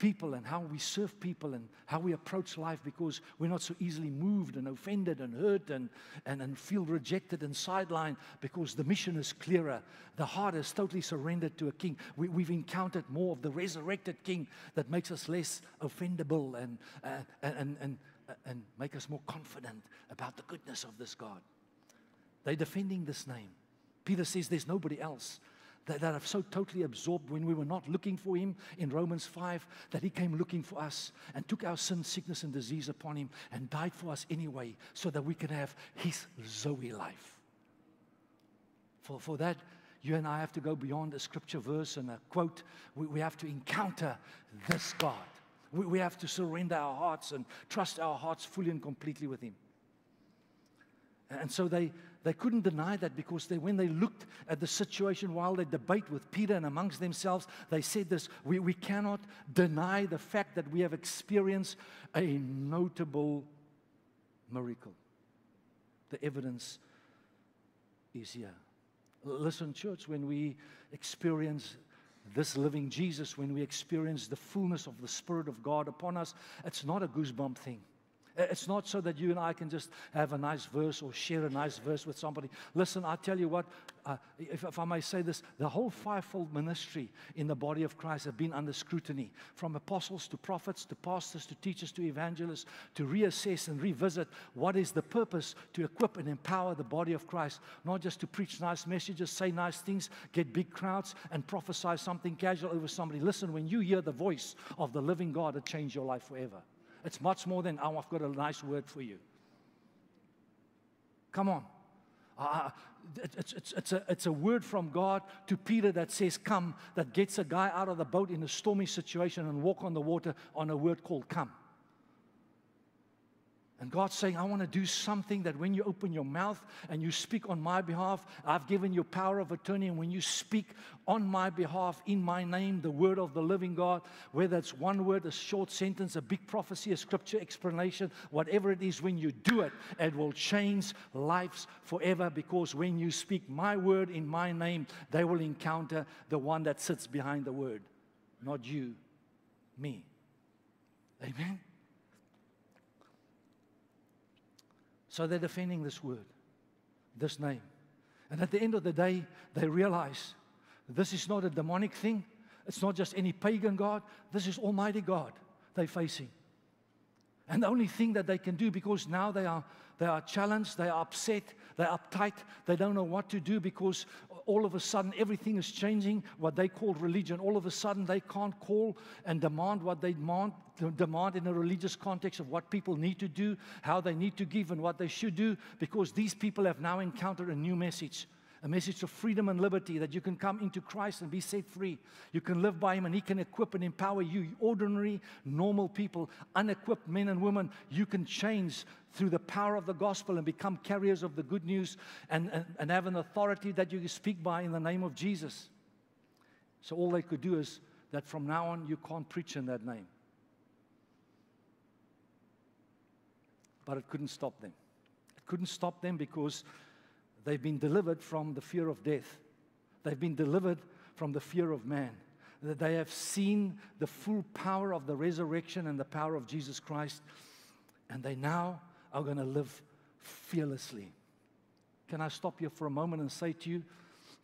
people and how we serve people and how we approach life, because we're not so easily moved and offended and hurt and, and, and feel rejected and sidelined, because the mission is clearer. The heart is totally surrendered to a king. We, we've encountered more of the resurrected king that makes us less offendable and, uh, and, and, and, and make us more confident about the goodness of this God. They're defending this name. Peter says there's nobody else that, that have so totally absorbed when we were not looking for him in Romans five, that he came looking for us and took our sin, sickness, and disease upon him and died for us anyway, so that we can have his Zoe life. For, for that, you and I have to go beyond a scripture verse and a quote. We, we have to encounter this God. We, we have to surrender our hearts and trust our hearts fully and completely with him. And so they, they couldn't deny that, because they, when they looked at the situation while they debate with Peter and amongst themselves, they said this: we, we cannot deny the fact that we have experienced a notable miracle. The evidence is here. Listen, church, when we experience this living Jesus, when we experience the fullness of the Spirit of God upon us, it's not a goosebump thing. It's not so that you and I can just have a nice verse or share a nice verse with somebody. Listen, I tell you what, uh, if, if I may say this, the whole fivefold ministry in the body of Christ have been under scrutiny, from apostles to prophets to pastors to teachers to evangelists, to reassess and revisit what is the purpose to equip and empower the body of Christ, not just to preach nice messages, say nice things, get big crowds, and prophesy something casual over somebody. Listen, when you hear the voice of the living God, it changes your life forever. It's much more than, oh, I've got a nice word for you. Come on. Uh, it, it's, it's, it's, a, it's a word from God to Peter that says, come, that gets a guy out of the boat in a stormy situation and walk on the water on a word called come. And God's saying, I want to do something that when you open your mouth and you speak on my behalf, I've given you power of attorney. And when you speak on my behalf, in my name, the word of the living God, whether it's one word, a short sentence, a big prophecy, a scripture explanation, whatever it is, when you do it, it will change lives forever, because when you speak my word in my name, they will encounter the one that sits behind the word, not you, me. Amen? So they're defending this word, this name. And at the end of the day, they realize this is not a demonic thing. It's not just any pagan God. This is Almighty God they're facing. And the only thing that they can do, because now they are, they are challenged, they are upset, they are uptight, they don't know what to do, because all of a sudden everything is changing, what they call religion. All of a sudden they can't call and demand what they demand. demand in a religious context of what people need to do, how they need to give, and what they should do, because these people have now encountered a new message, a message of freedom and liberty, that you can come into Christ and be set free. You can live by him, and he can equip and empower you. Ordinary, normal people, unequipped men and women, you can change through the power of the gospel and become carriers of the good news, and, and, and have an authority that you speak by in the name of Jesus. So all they could do is that from now on, you can't preach in that name. But it couldn't stop them. It couldn't stop them, because they've been delivered from the fear of death. They've been delivered from the fear of man. They have seen the full power of the resurrection and the power of Jesus Christ, and they now are going to live fearlessly. Can I stop you for a moment and say to you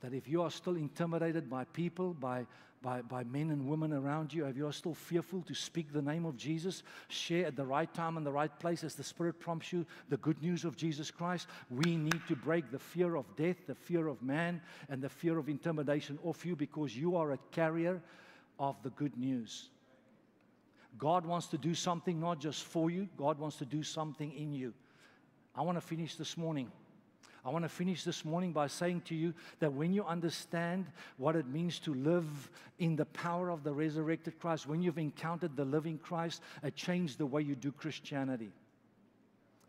that if you are still intimidated by people, by By, by men and women around you, if you are still fearful to speak the name of Jesus, share at the right time and the right place as the Spirit prompts you the good news of Jesus Christ, we need to break the fear of death, the fear of man, and the fear of intimidation off you, because you are a carrier of the good news. God wants to do something not just for you, God wants to do something in you. I want to finish this morning. I want to finish this morning by saying to you that when you understand what it means to live in the power of the resurrected Christ, when you've encountered the living Christ, it changes the way you do Christianity.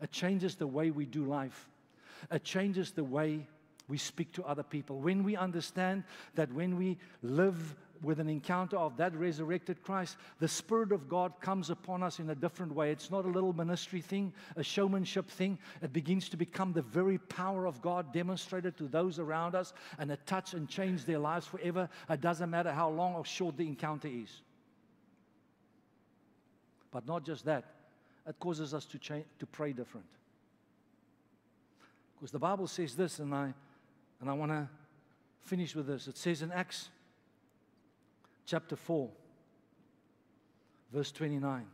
It changes the way we do life. It changes the way we speak to other people. When we understand that when we live with an encounter of that resurrected Christ, the Spirit of God comes upon us in a different way. It's not a little ministry thing, a showmanship thing. It begins to become the very power of God demonstrated to those around us, and it touches and changes their lives forever. It doesn't matter how long or short the encounter is. But not just that. It causes us to change, to pray different. Because the Bible says this, and I, and I want to finish with this. It says in Acts chapter four, verse twenty-nine.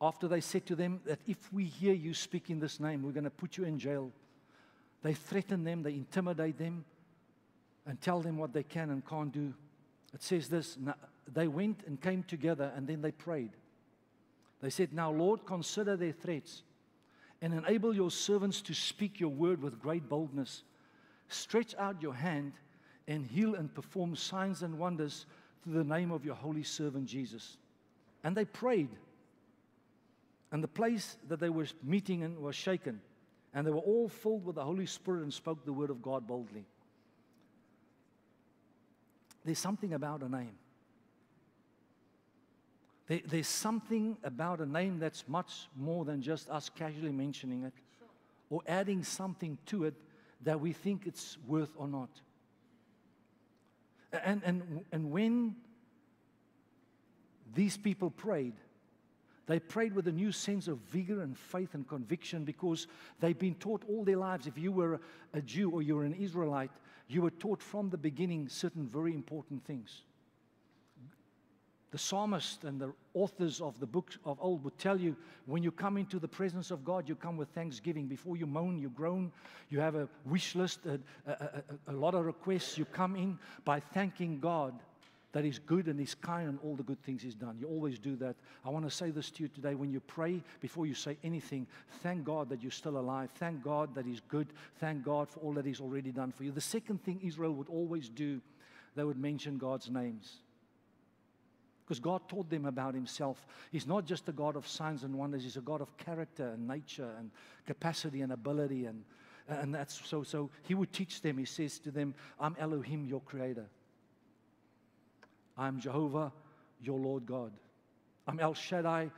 After they said to them that if we hear you speak in this name, we're going to put you in jail. They threaten them, they intimidate them, and tell them what they can and can't do. It says this, they went and came together, and then they prayed. They said, now, Lord, consider their threats and enable your servants to speak your word with great boldness. Stretch out your hand and heal and perform signs and wonders through the name of your holy servant Jesus. And they prayed. And the place that they were meeting in was shaken. And they were all filled with the Holy Spirit and spoke the word of God boldly. There's something about a name. There, there's something about a name that's much more than just us casually mentioning it or adding something to it that we think it's worth or not. And, and, and when these people prayed, they prayed with a new sense of vigor and faith and conviction because they've been taught all their lives. If you were a Jew or you were an Israelite, you were taught from the beginning certain very important things. The psalmist and the authors of the books of old would tell you, when you come into the presence of God, you come with thanksgiving. Before you moan, you groan. You have a wish list, a, a, a, a lot of requests. You come in by thanking God that He's good and He's kind and all the good things He's done. You always do that. I want to say this to you today. When you pray, before you say anything, thank God that you're still alive. Thank God that He's good. Thank God for all that He's already done for you. The second thing Israel would always do, they would mention God's names. Because God taught them about Himself. He's not just a God of signs and wonders. He's a God of character and nature and capacity and ability. And, and that's so, so He would teach them. He says to them, I'm Elohim, your Creator. I'm Jehovah, your Lord God. I'm El Shaddai,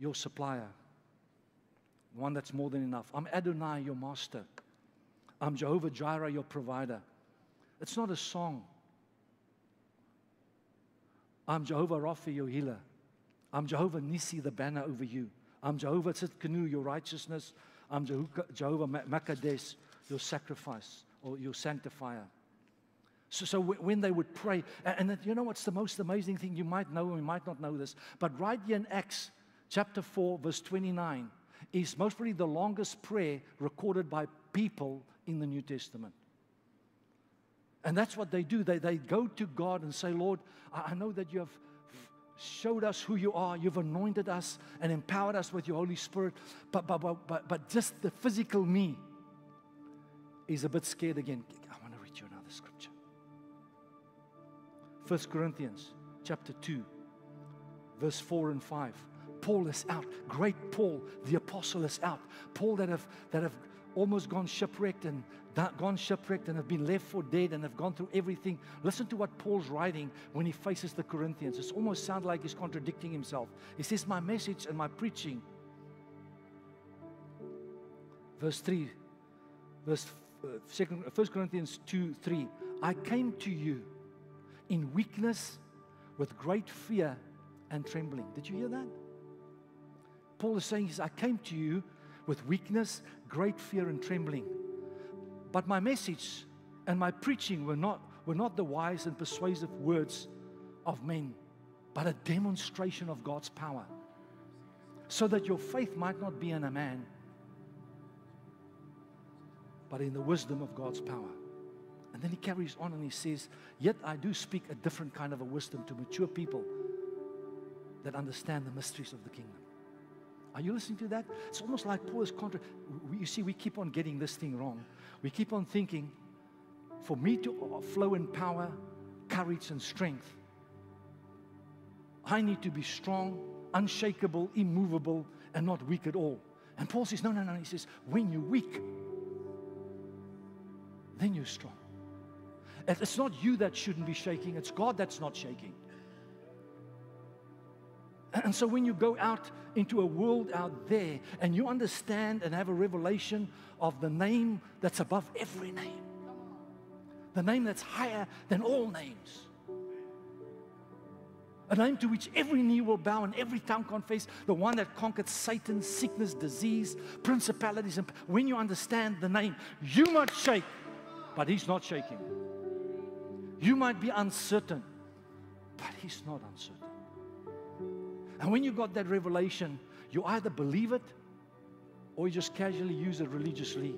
your supplier, one that's more than enough. I'm Adonai, your master. I'm Jehovah Jireh, your provider. It's not a song. I'm Jehovah Rapha, your healer. I'm Jehovah Nisi, the banner over you. I'm Jehovah Tzidkenu, your righteousness. I'm Jehovah Makadesh, your sacrifice or your sanctifier. So, so when they would pray, and, and you know what's the most amazing thing? You might know, or you might not know this, but right here in Acts chapter four, verse twenty-nine, is most probably the longest prayer recorded by people in the New Testament. And that's what they do. They, they go to God and say, Lord, I know that you have showed us who you are. You've anointed us and empowered us with your Holy Spirit, but, but, but, but, but just the physical me is a bit scared again. I want to read you another scripture. First Corinthians chapter two, verse four and five. Paul is out. Great Paul, the apostle, is out. Paul that have, that have almost gone shipwrecked and gone shipwrecked and have been left for dead and have gone through everything. Listen to what Paul's writing when he faces the Corinthians. It almost sounds like he's contradicting himself. He says, my message and my preaching. Verse three, verse uh, second, First Corinthians two, three. I came to you in weakness, with great fear and trembling. Did you hear that? Paul is saying, I came to you with weakness, great fear and trembling. But my message and my preaching were not, were not the wise and persuasive words of men, but a demonstration of God's power, so that your faith might not be in a man, but in the wisdom of God's power. And then he carries on and he says, yet I do speak a different kind of a wisdom to mature people that understand the mysteries of the kingdom. Are you listening to that? It's almost like Paul is contra- you see, we keep on getting this thing wrong. We keep on thinking, for me to flow in power, courage, and strength, I need to be strong, unshakable, immovable, and not weak at all. And Paul says, no, no, no. He says, when you're weak, then you're strong. It's not you that shouldn't be shaking. It's God that's not shaking. And so when you go out into a world out there and you understand and have a revelation of the name that's above every name, the name that's higher than all names, a name to which every knee will bow and every tongue confess, the one that conquered Satan, sickness, disease, principalities. And when you understand the name, you might shake, but he's not shaking. You might be uncertain, but he's not uncertain. And when you got that revelation, you either believe it or you just casually use it religiously,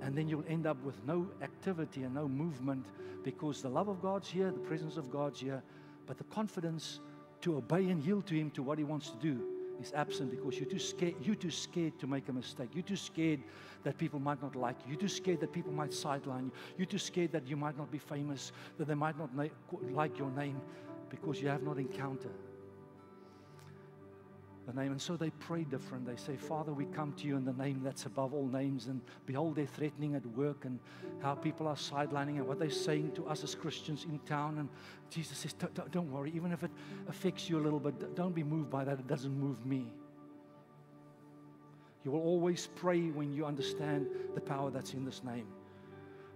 and then you'll end up with no activity and no movement, because the love of God's here, the presence of God's here, but the confidence to obey and yield to Him, to what He wants to do, is absent, because you're too scared, you're too scared to make a mistake. You're too scared that people might not like you. You're too scared that people might sideline you. You're too scared that you might not be famous, that they might not na- like your name, because you have not encountered the name. And so they pray different. They say, Father, we come to you in the name that's above all names, and behold, they're threatening at work, and how people are sidelining, and what they're saying to us as Christians in town. And Jesus says, don't worry, even if it affects you a little bit, don't be moved by that. It doesn't move me. You will always pray when you understand the power that's in this name.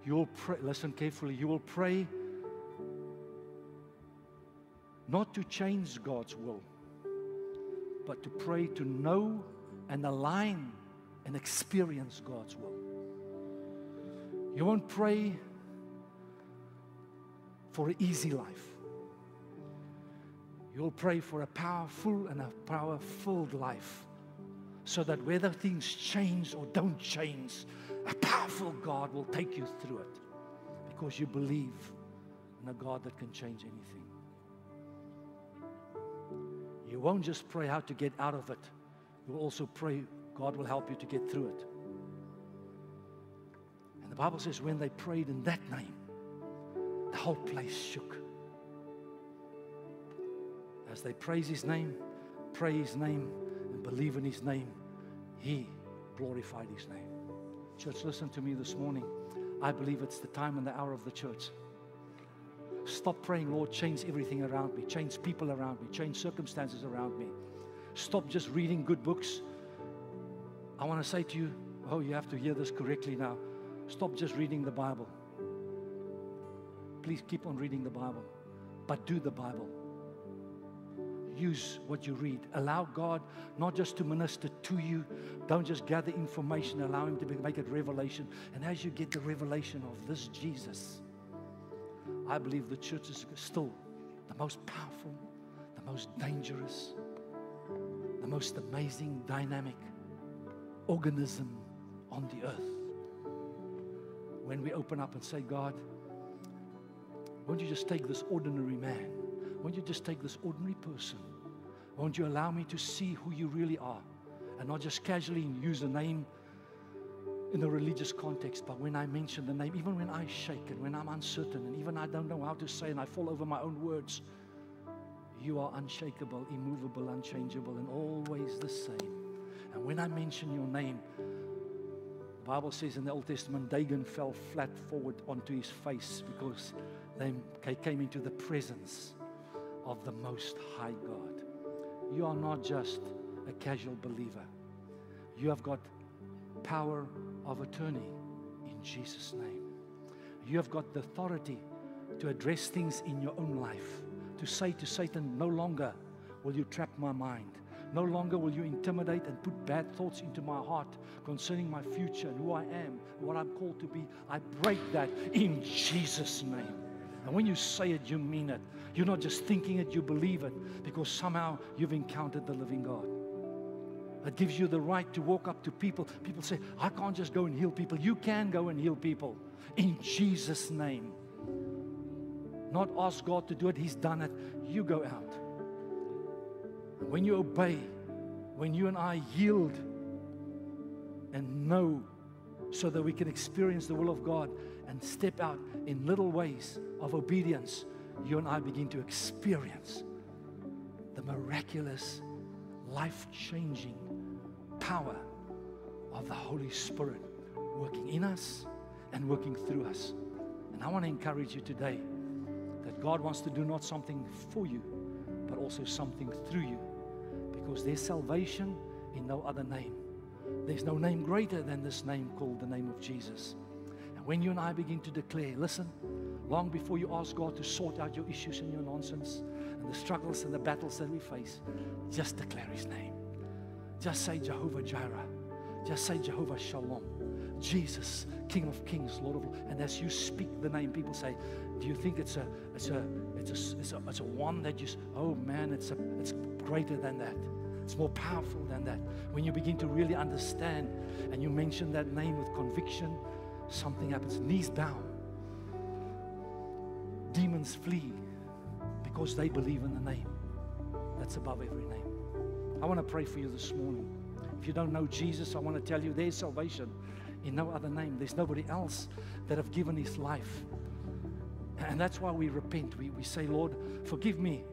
You'll pray, listen carefully, you will pray not to change God's will, but to pray to know and align and experience God's will. You won't pray for an easy life. You'll pray for a powerful and a power-filled life, so that whether things change or don't change, a powerful God will take you through it, because you believe in a God that can change anything. You won't just pray how to get out of it. You will also pray God will help you to get through it. And the Bible says when they prayed in that name, the whole place shook. As they praise His name, pray His name, and believe in His name, He glorified His name. Church, listen to me this morning. I believe it's the time and the hour of the church. Stop praying, Lord, change everything around me. Change people around me. Change circumstances around me. Stop just reading good books. I want to say to you, oh, you have to hear this correctly now. Stop just reading the Bible. Please keep on reading the Bible, but do the Bible. Use what you read. Allow God not just to minister to you. Don't just gather information. Allow Him to make it revelation. And as you get the revelation of this Jesus, I believe the church is still the most powerful, the most dangerous, the most amazing, dynamic organism on the earth. When we open up and say, God, won't you just take this ordinary man? Won't you just take this ordinary person? Won't you allow me to see who you really are? And not just casually use a name in the religious context, but when I mention the name, even when I shake and when I'm uncertain and even I don't know how to say and I fall over my own words, you are unshakable, immovable, unchangeable, and always the same. And when I mention your name, the Bible says in the Old Testament, Dagon fell flat forward onto his face, because they came into the presence of the Most High God. You are not just a casual believer. You have got power of attorney in Jesus' name. You have got the authority to address things in your own life, to say to Satan, no longer will you trap my mind. No longer will you intimidate and put bad thoughts into my heart concerning my future and who I am, what I'm called to be. I break that in Jesus' name. And when you say it, you mean it. You're not just thinking it, you believe it, because somehow you've encountered the living God. It gives you the right to walk up to people. People say, I can't just go and heal people. You can go and heal people in Jesus' name. Not ask God to do it. He's done it. You go out. And when you obey, when you and I yield and know, so that we can experience the will of God and step out in little ways of obedience, you and I begin to experience the miraculous, life-changing power of the Holy Spirit working in us and working through us. And I want to encourage you today that God wants to do not something for you, but also something through you, because there's salvation in no other name. There's no name greater than this name called the name of Jesus. And when you and I begin to declare, listen, long before you ask God to sort out your issues and your nonsense and the struggles and the battles that we face, just declare His name. Just say Jehovah Jireh. Just say Jehovah Shalom. Jesus, King of Kings, Lord of Lords. And as you speak the name, people say, do you think it's a it's a it's a it's a, it's a one that just, oh man, it's a it's greater than that. It's more powerful than that. When you begin to really understand and you mention that name with conviction, something happens. Knees bow. Demons flee because they believe in the name that's above every name. I want to pray for you this morning. If you don't know Jesus, I want to tell you there's salvation in no other name. There's nobody else that have given His life. And that's why we repent. We, we say, Lord, forgive me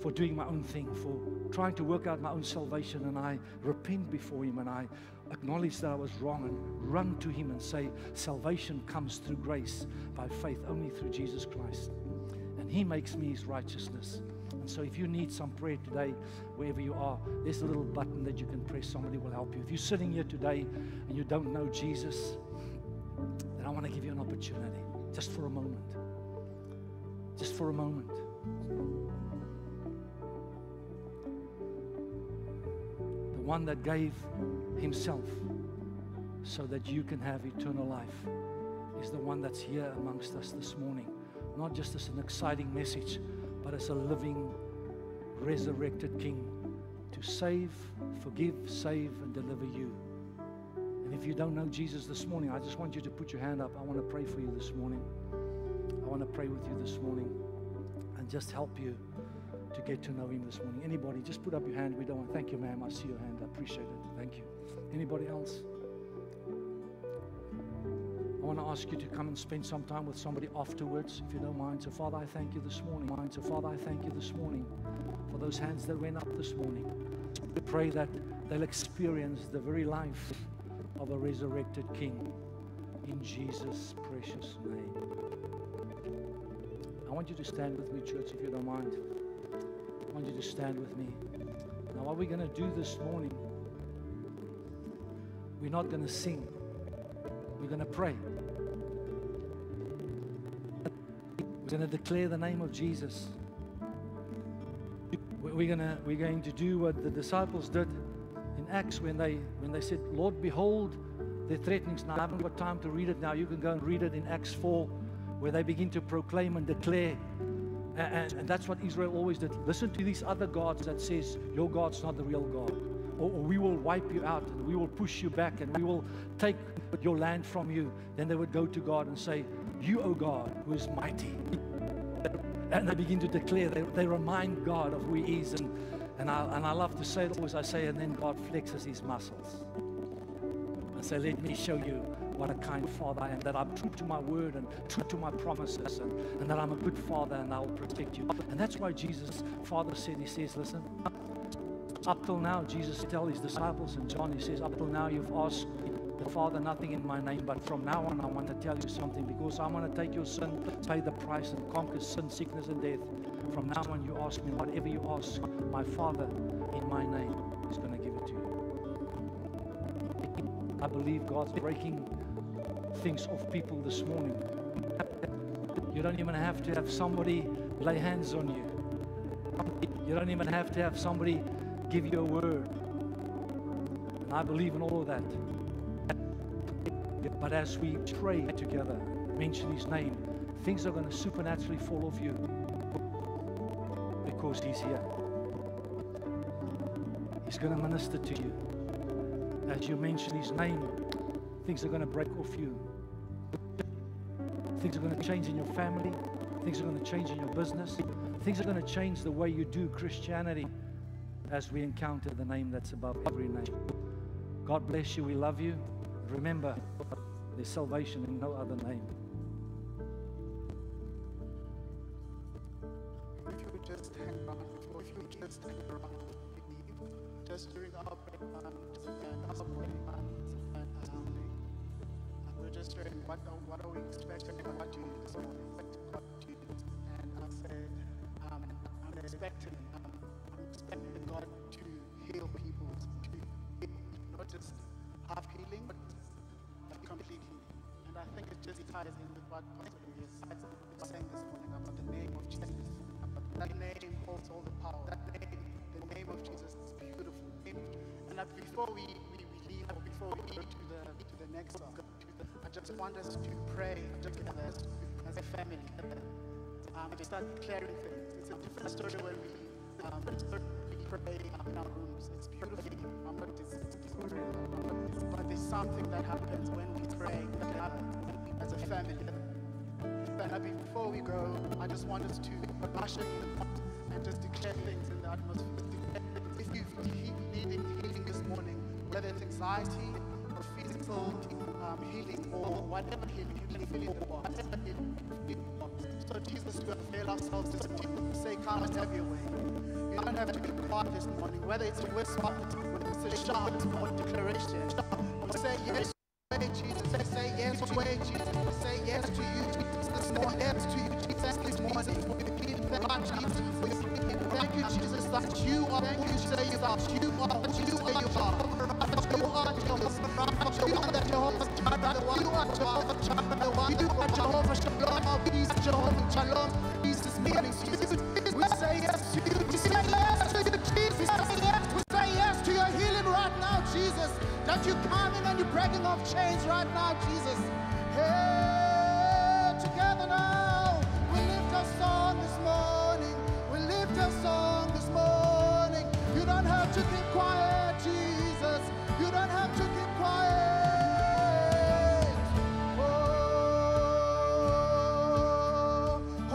for doing my own thing, for trying to work out my own salvation. And I repent before Him and I acknowledge that I was wrong and run to Him and say, salvation comes through grace by faith, only through Jesus Christ. And He makes me His righteousness. And so if you need some prayer today, wherever you are, there's a little button that you can press. Somebody will help you. If you're sitting here today and you don't know Jesus, then I want to give you an opportunity, just for a moment. Just for a moment. The one that gave Himself so that you can have eternal life is the one that's here amongst us this morning. Not just as an exciting message, but as a living, resurrected King to save, forgive, save, and deliver you. And if you don't know Jesus this morning, I just want you to put your hand up. I want to pray for you this morning. I want to pray with you this morning and just help you to get to know Him this morning. Anybody, just put up your hand. We don't want, thank you, ma'am. I see your hand. I appreciate it. Thank you. Anybody else? I want to ask you to come and spend some time with somebody afterwards, if you don't mind. So, Father, I thank you this morning. So, Father, I thank you this morning for those hands that went up this morning. We pray that they'll experience the very life of a resurrected King in Jesus' precious name. I want you to stand with me, church, if you don't mind. I want you to stand with me. Now, what we're going to do this morning, we're not going to sing. We're going to pray. We're going to declare the name of Jesus. We're going to, we're going to do what the disciples did in Acts when they, when they said, Lord, behold, their threatenings. Now, I haven't got time to read it now. You can go and read it in Acts four, where they begin to proclaim and declare. And, and that's what Israel always did. Listen to these other gods that says, your God's not the real God. Or, or we will wipe you out, and we will push you back, and we will take your land from you. Then they would go to God and say, you, O God, who is mighty. And they begin to declare. They, they remind God of who He is. And, and, I, and I love to say it always. I say, and then God flexes His muscles. I say, let me show you what a kind Father I am, that I'm true to my word and true to my promises, and, and that I'm a good Father and I will protect you. And that's why Jesus' Father said, He says, listen, up till now, Jesus tells His disciples and John, He says, up till now you've asked the Father nothing in my name, but from now on I want to tell you something, because I want to take your sin, pay the price, and conquer sin, sickness, and death. From now on, you ask me whatever you ask my Father in my name, He's going to give it to you. I believe God's breaking things off people this morning. You don't even have to have somebody lay hands on you. You don't even have to have somebody give you a word. And I believe in all of that. But as we pray together, mention His name, things are going to supernaturally fall off you because He's here. He's going to minister to you. As you mention His name, things are going to break off you. Things are going to change in your family. Things are going to change in your business. Things are going to change the way you do Christianity as we encounter the name that's above every name. God bless you. We love you. Remember, there's salvation in no other name. If you just hang around, or if you just hang around, just during our prayer and our prayer and our Sunday, I would registering, what, what are we expecting, what do you expect, what do you expect? And I said, um, I'm expecting, um, I'm expecting God to heal people, to not just half healing, but complete healing. And I think it just ties in with what Pastor Louis was saying this morning about the name of Jesus. That name holds all the power. That name, the name of Jesus, is beautiful. And that before we, we, we leave, or before we go to the to the next song, I just want us to pray together as a family. Um, and start declaring things. It's a different story when we um, pray in our rooms. It's beautiful. I'm not discouraged, but there's something that happens when we pray. That happens as a family. And before we go, I just want us to usher in and just declare things in the atmosphere. If you've needed healing this morning, whether it's anxiety or physical um, healing or whatever healing, you can feel it or whatever healing. So Jesus, we avail ourselves this morning. Say, come and have your way. You don't have to be quiet this morning, whether it's a whisper, whether it's a shout or a declaration. We say yes to Jesus. We say yes to Jesus. We say yes to you, Jesus, this morning. Yes to you, Jesus, this morning. We thank you, Jesus. Thank you, Jesus, that you are who you say you are. You are who you say you are. You are Jehovah. You are the Jehovah Jireh. You are Jehovah Jireh. You are Jehovah Shalom. Peace, Jehovah Shalom. Peace is meaning Jesus. We say yes to you. We say yes to you, Jesus. We say yes to your healing right now, Jesus. That you come in and you're breaking off chains right now, Jesus. Hey, together now, we lift our song this morning. Your song this morning. You don't have to keep quiet, Jesus. You don't have to keep quiet. Oh, oh, oh.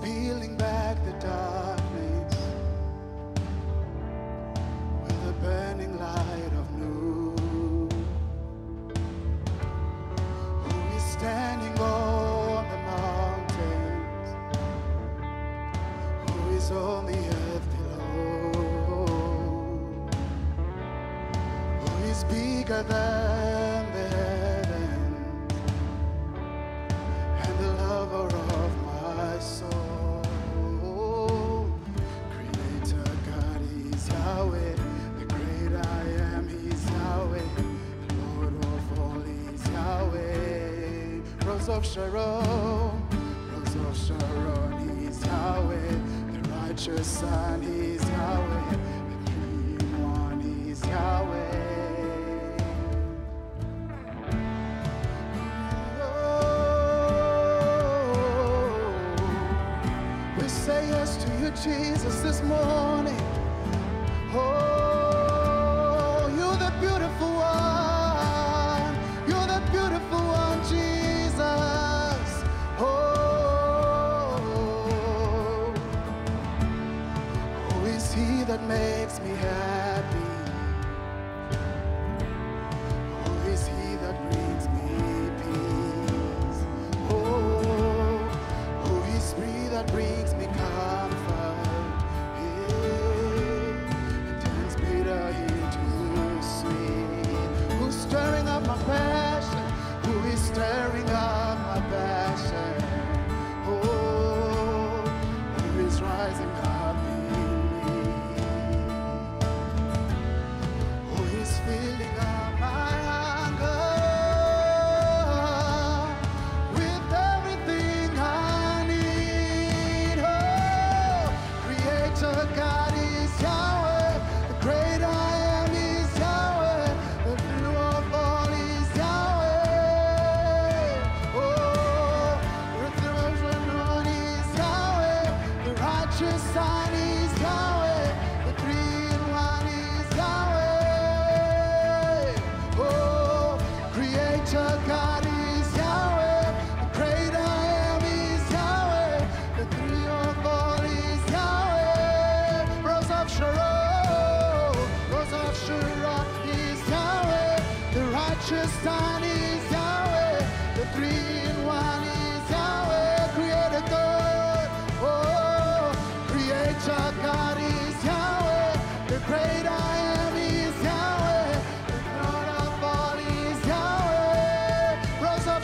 Peeling back the darkness with a burning light of new. Who is standing on the mountains? Who is on the earth below? Who is bigger than the heaven and the lover of my soul? Yahweh, the great I am, he's Yahweh, the Lord of all is Yahweh. Rose of Sharon, Rose of Sharon, he's Yahweh, the righteous Son, he's Yahweh, the three in one, he's Yahweh. Oh, we say yes to you, Jesus, this morning. Oh, you're the beautiful one. You're the beautiful one, Jesus. Oh, who is he that makes me happy? Who is he that brings me peace? Oh, who is he that brings me comfort? Stirring up my passion, who is stirring up my passion? Oh, who is rising up in me? Who is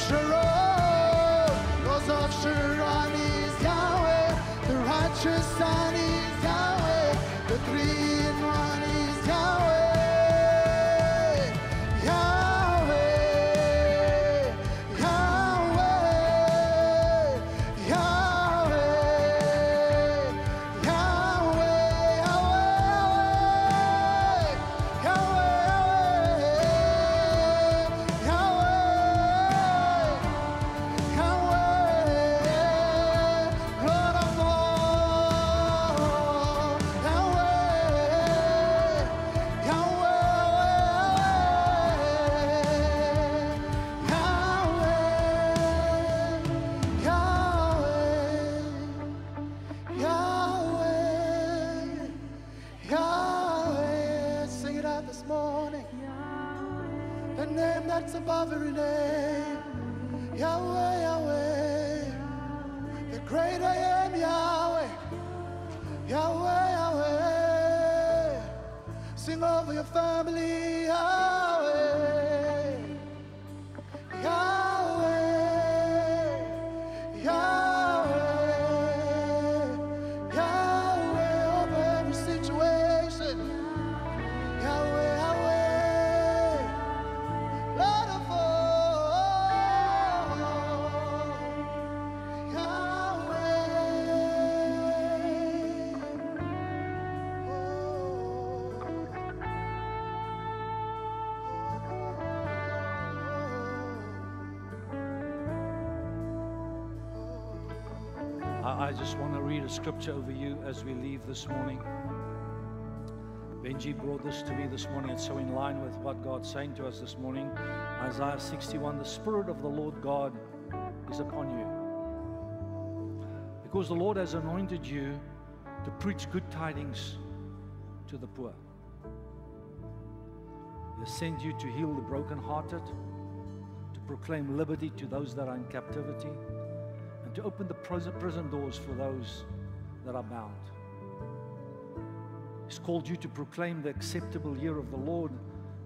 Shalom. Rose of Sharon is Yahweh. The righteous Son is Yahweh. The three in one is Yahweh. Yahweh. Yahweh. Yahweh. Yahweh. Yahweh. Yahweh. Above every name, Yahweh, Yahweh, the great I am, Yahweh, Yahweh, Yahweh, sing over your family, Yahweh, Yahweh, Yahweh, Yahweh, over every situation, Yahweh. I just want to read a scripture over you as we leave this morning. Benji brought this to me this morning. It's so in line with what God's saying to us this morning. Isaiah sixty-one, the Spirit of the Lord God is upon you, because the Lord has anointed you to preach good tidings to the poor. He has sent you to heal the brokenhearted, to proclaim liberty to those that are in captivity, to open the prison doors for those that are bound. He's called you to proclaim the acceptable year of the Lord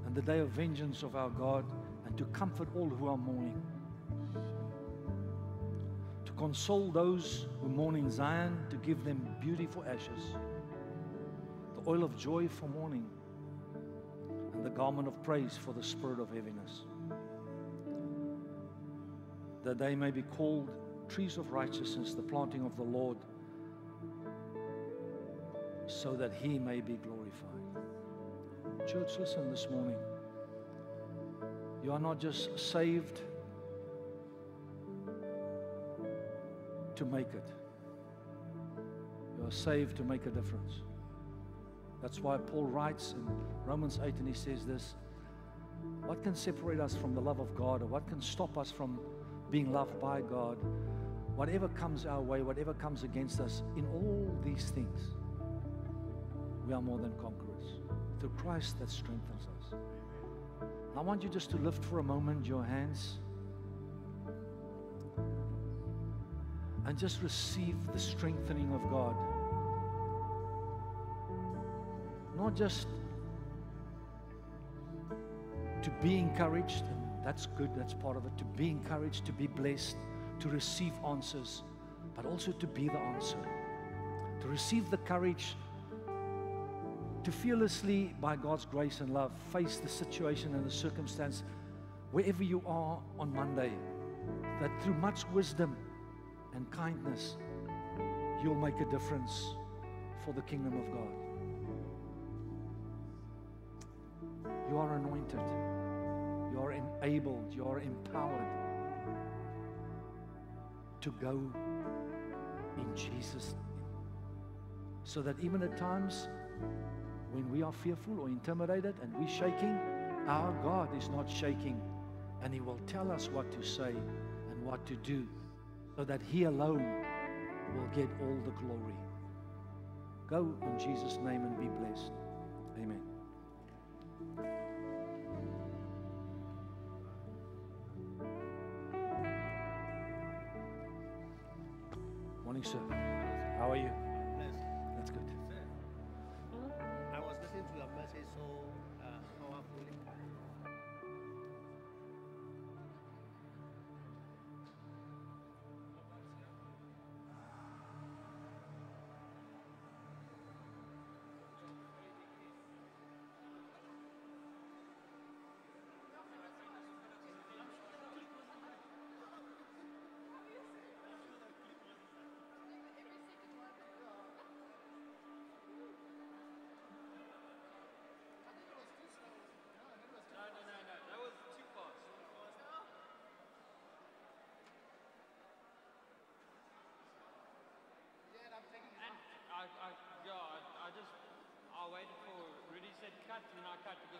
and the day of vengeance of our God, and to comfort all who are mourning, to console those who mourn in Zion, to give them beauty for ashes, the oil of joy for mourning, and the garment of praise for the spirit of heaviness, that they may be called trees of righteousness, the planting of the Lord, so that He may be glorified. Church, listen this morning. You are not just saved to make it. You are saved to make a difference. That's why Paul writes in Romans eight, and he says this: what can separate us from the love of God, or what can stop us from being loved by God? Whatever comes our way, whatever comes against us, in all these things, we are more than conquerors through Christ that strengthens us. I want you just to lift for a moment your hands and just receive the strengthening of God. Not just to be encouraged, and that's good, that's part of it, to be encouraged, to be blessed, to receive answers, but also to be the answer, to receive the courage to fearlessly, by God's grace and love, face the situation and the circumstance wherever you are on Monday, that through much wisdom and kindness, you'll make a difference for the kingdom of God. You are anointed, you are enabled, you are empowered to go in Jesus' name. So that even at times when we are fearful or intimidated and we're shaking, our God is not shaking, and He will tell us what to say and what to do, so that He alone will get all the glory. Go in Jesus' name and be blessed. Amen. Sir, how are you? Blessed. That's good. Sir, I was listening to your message so uh, powerfully. said cut, and I cut because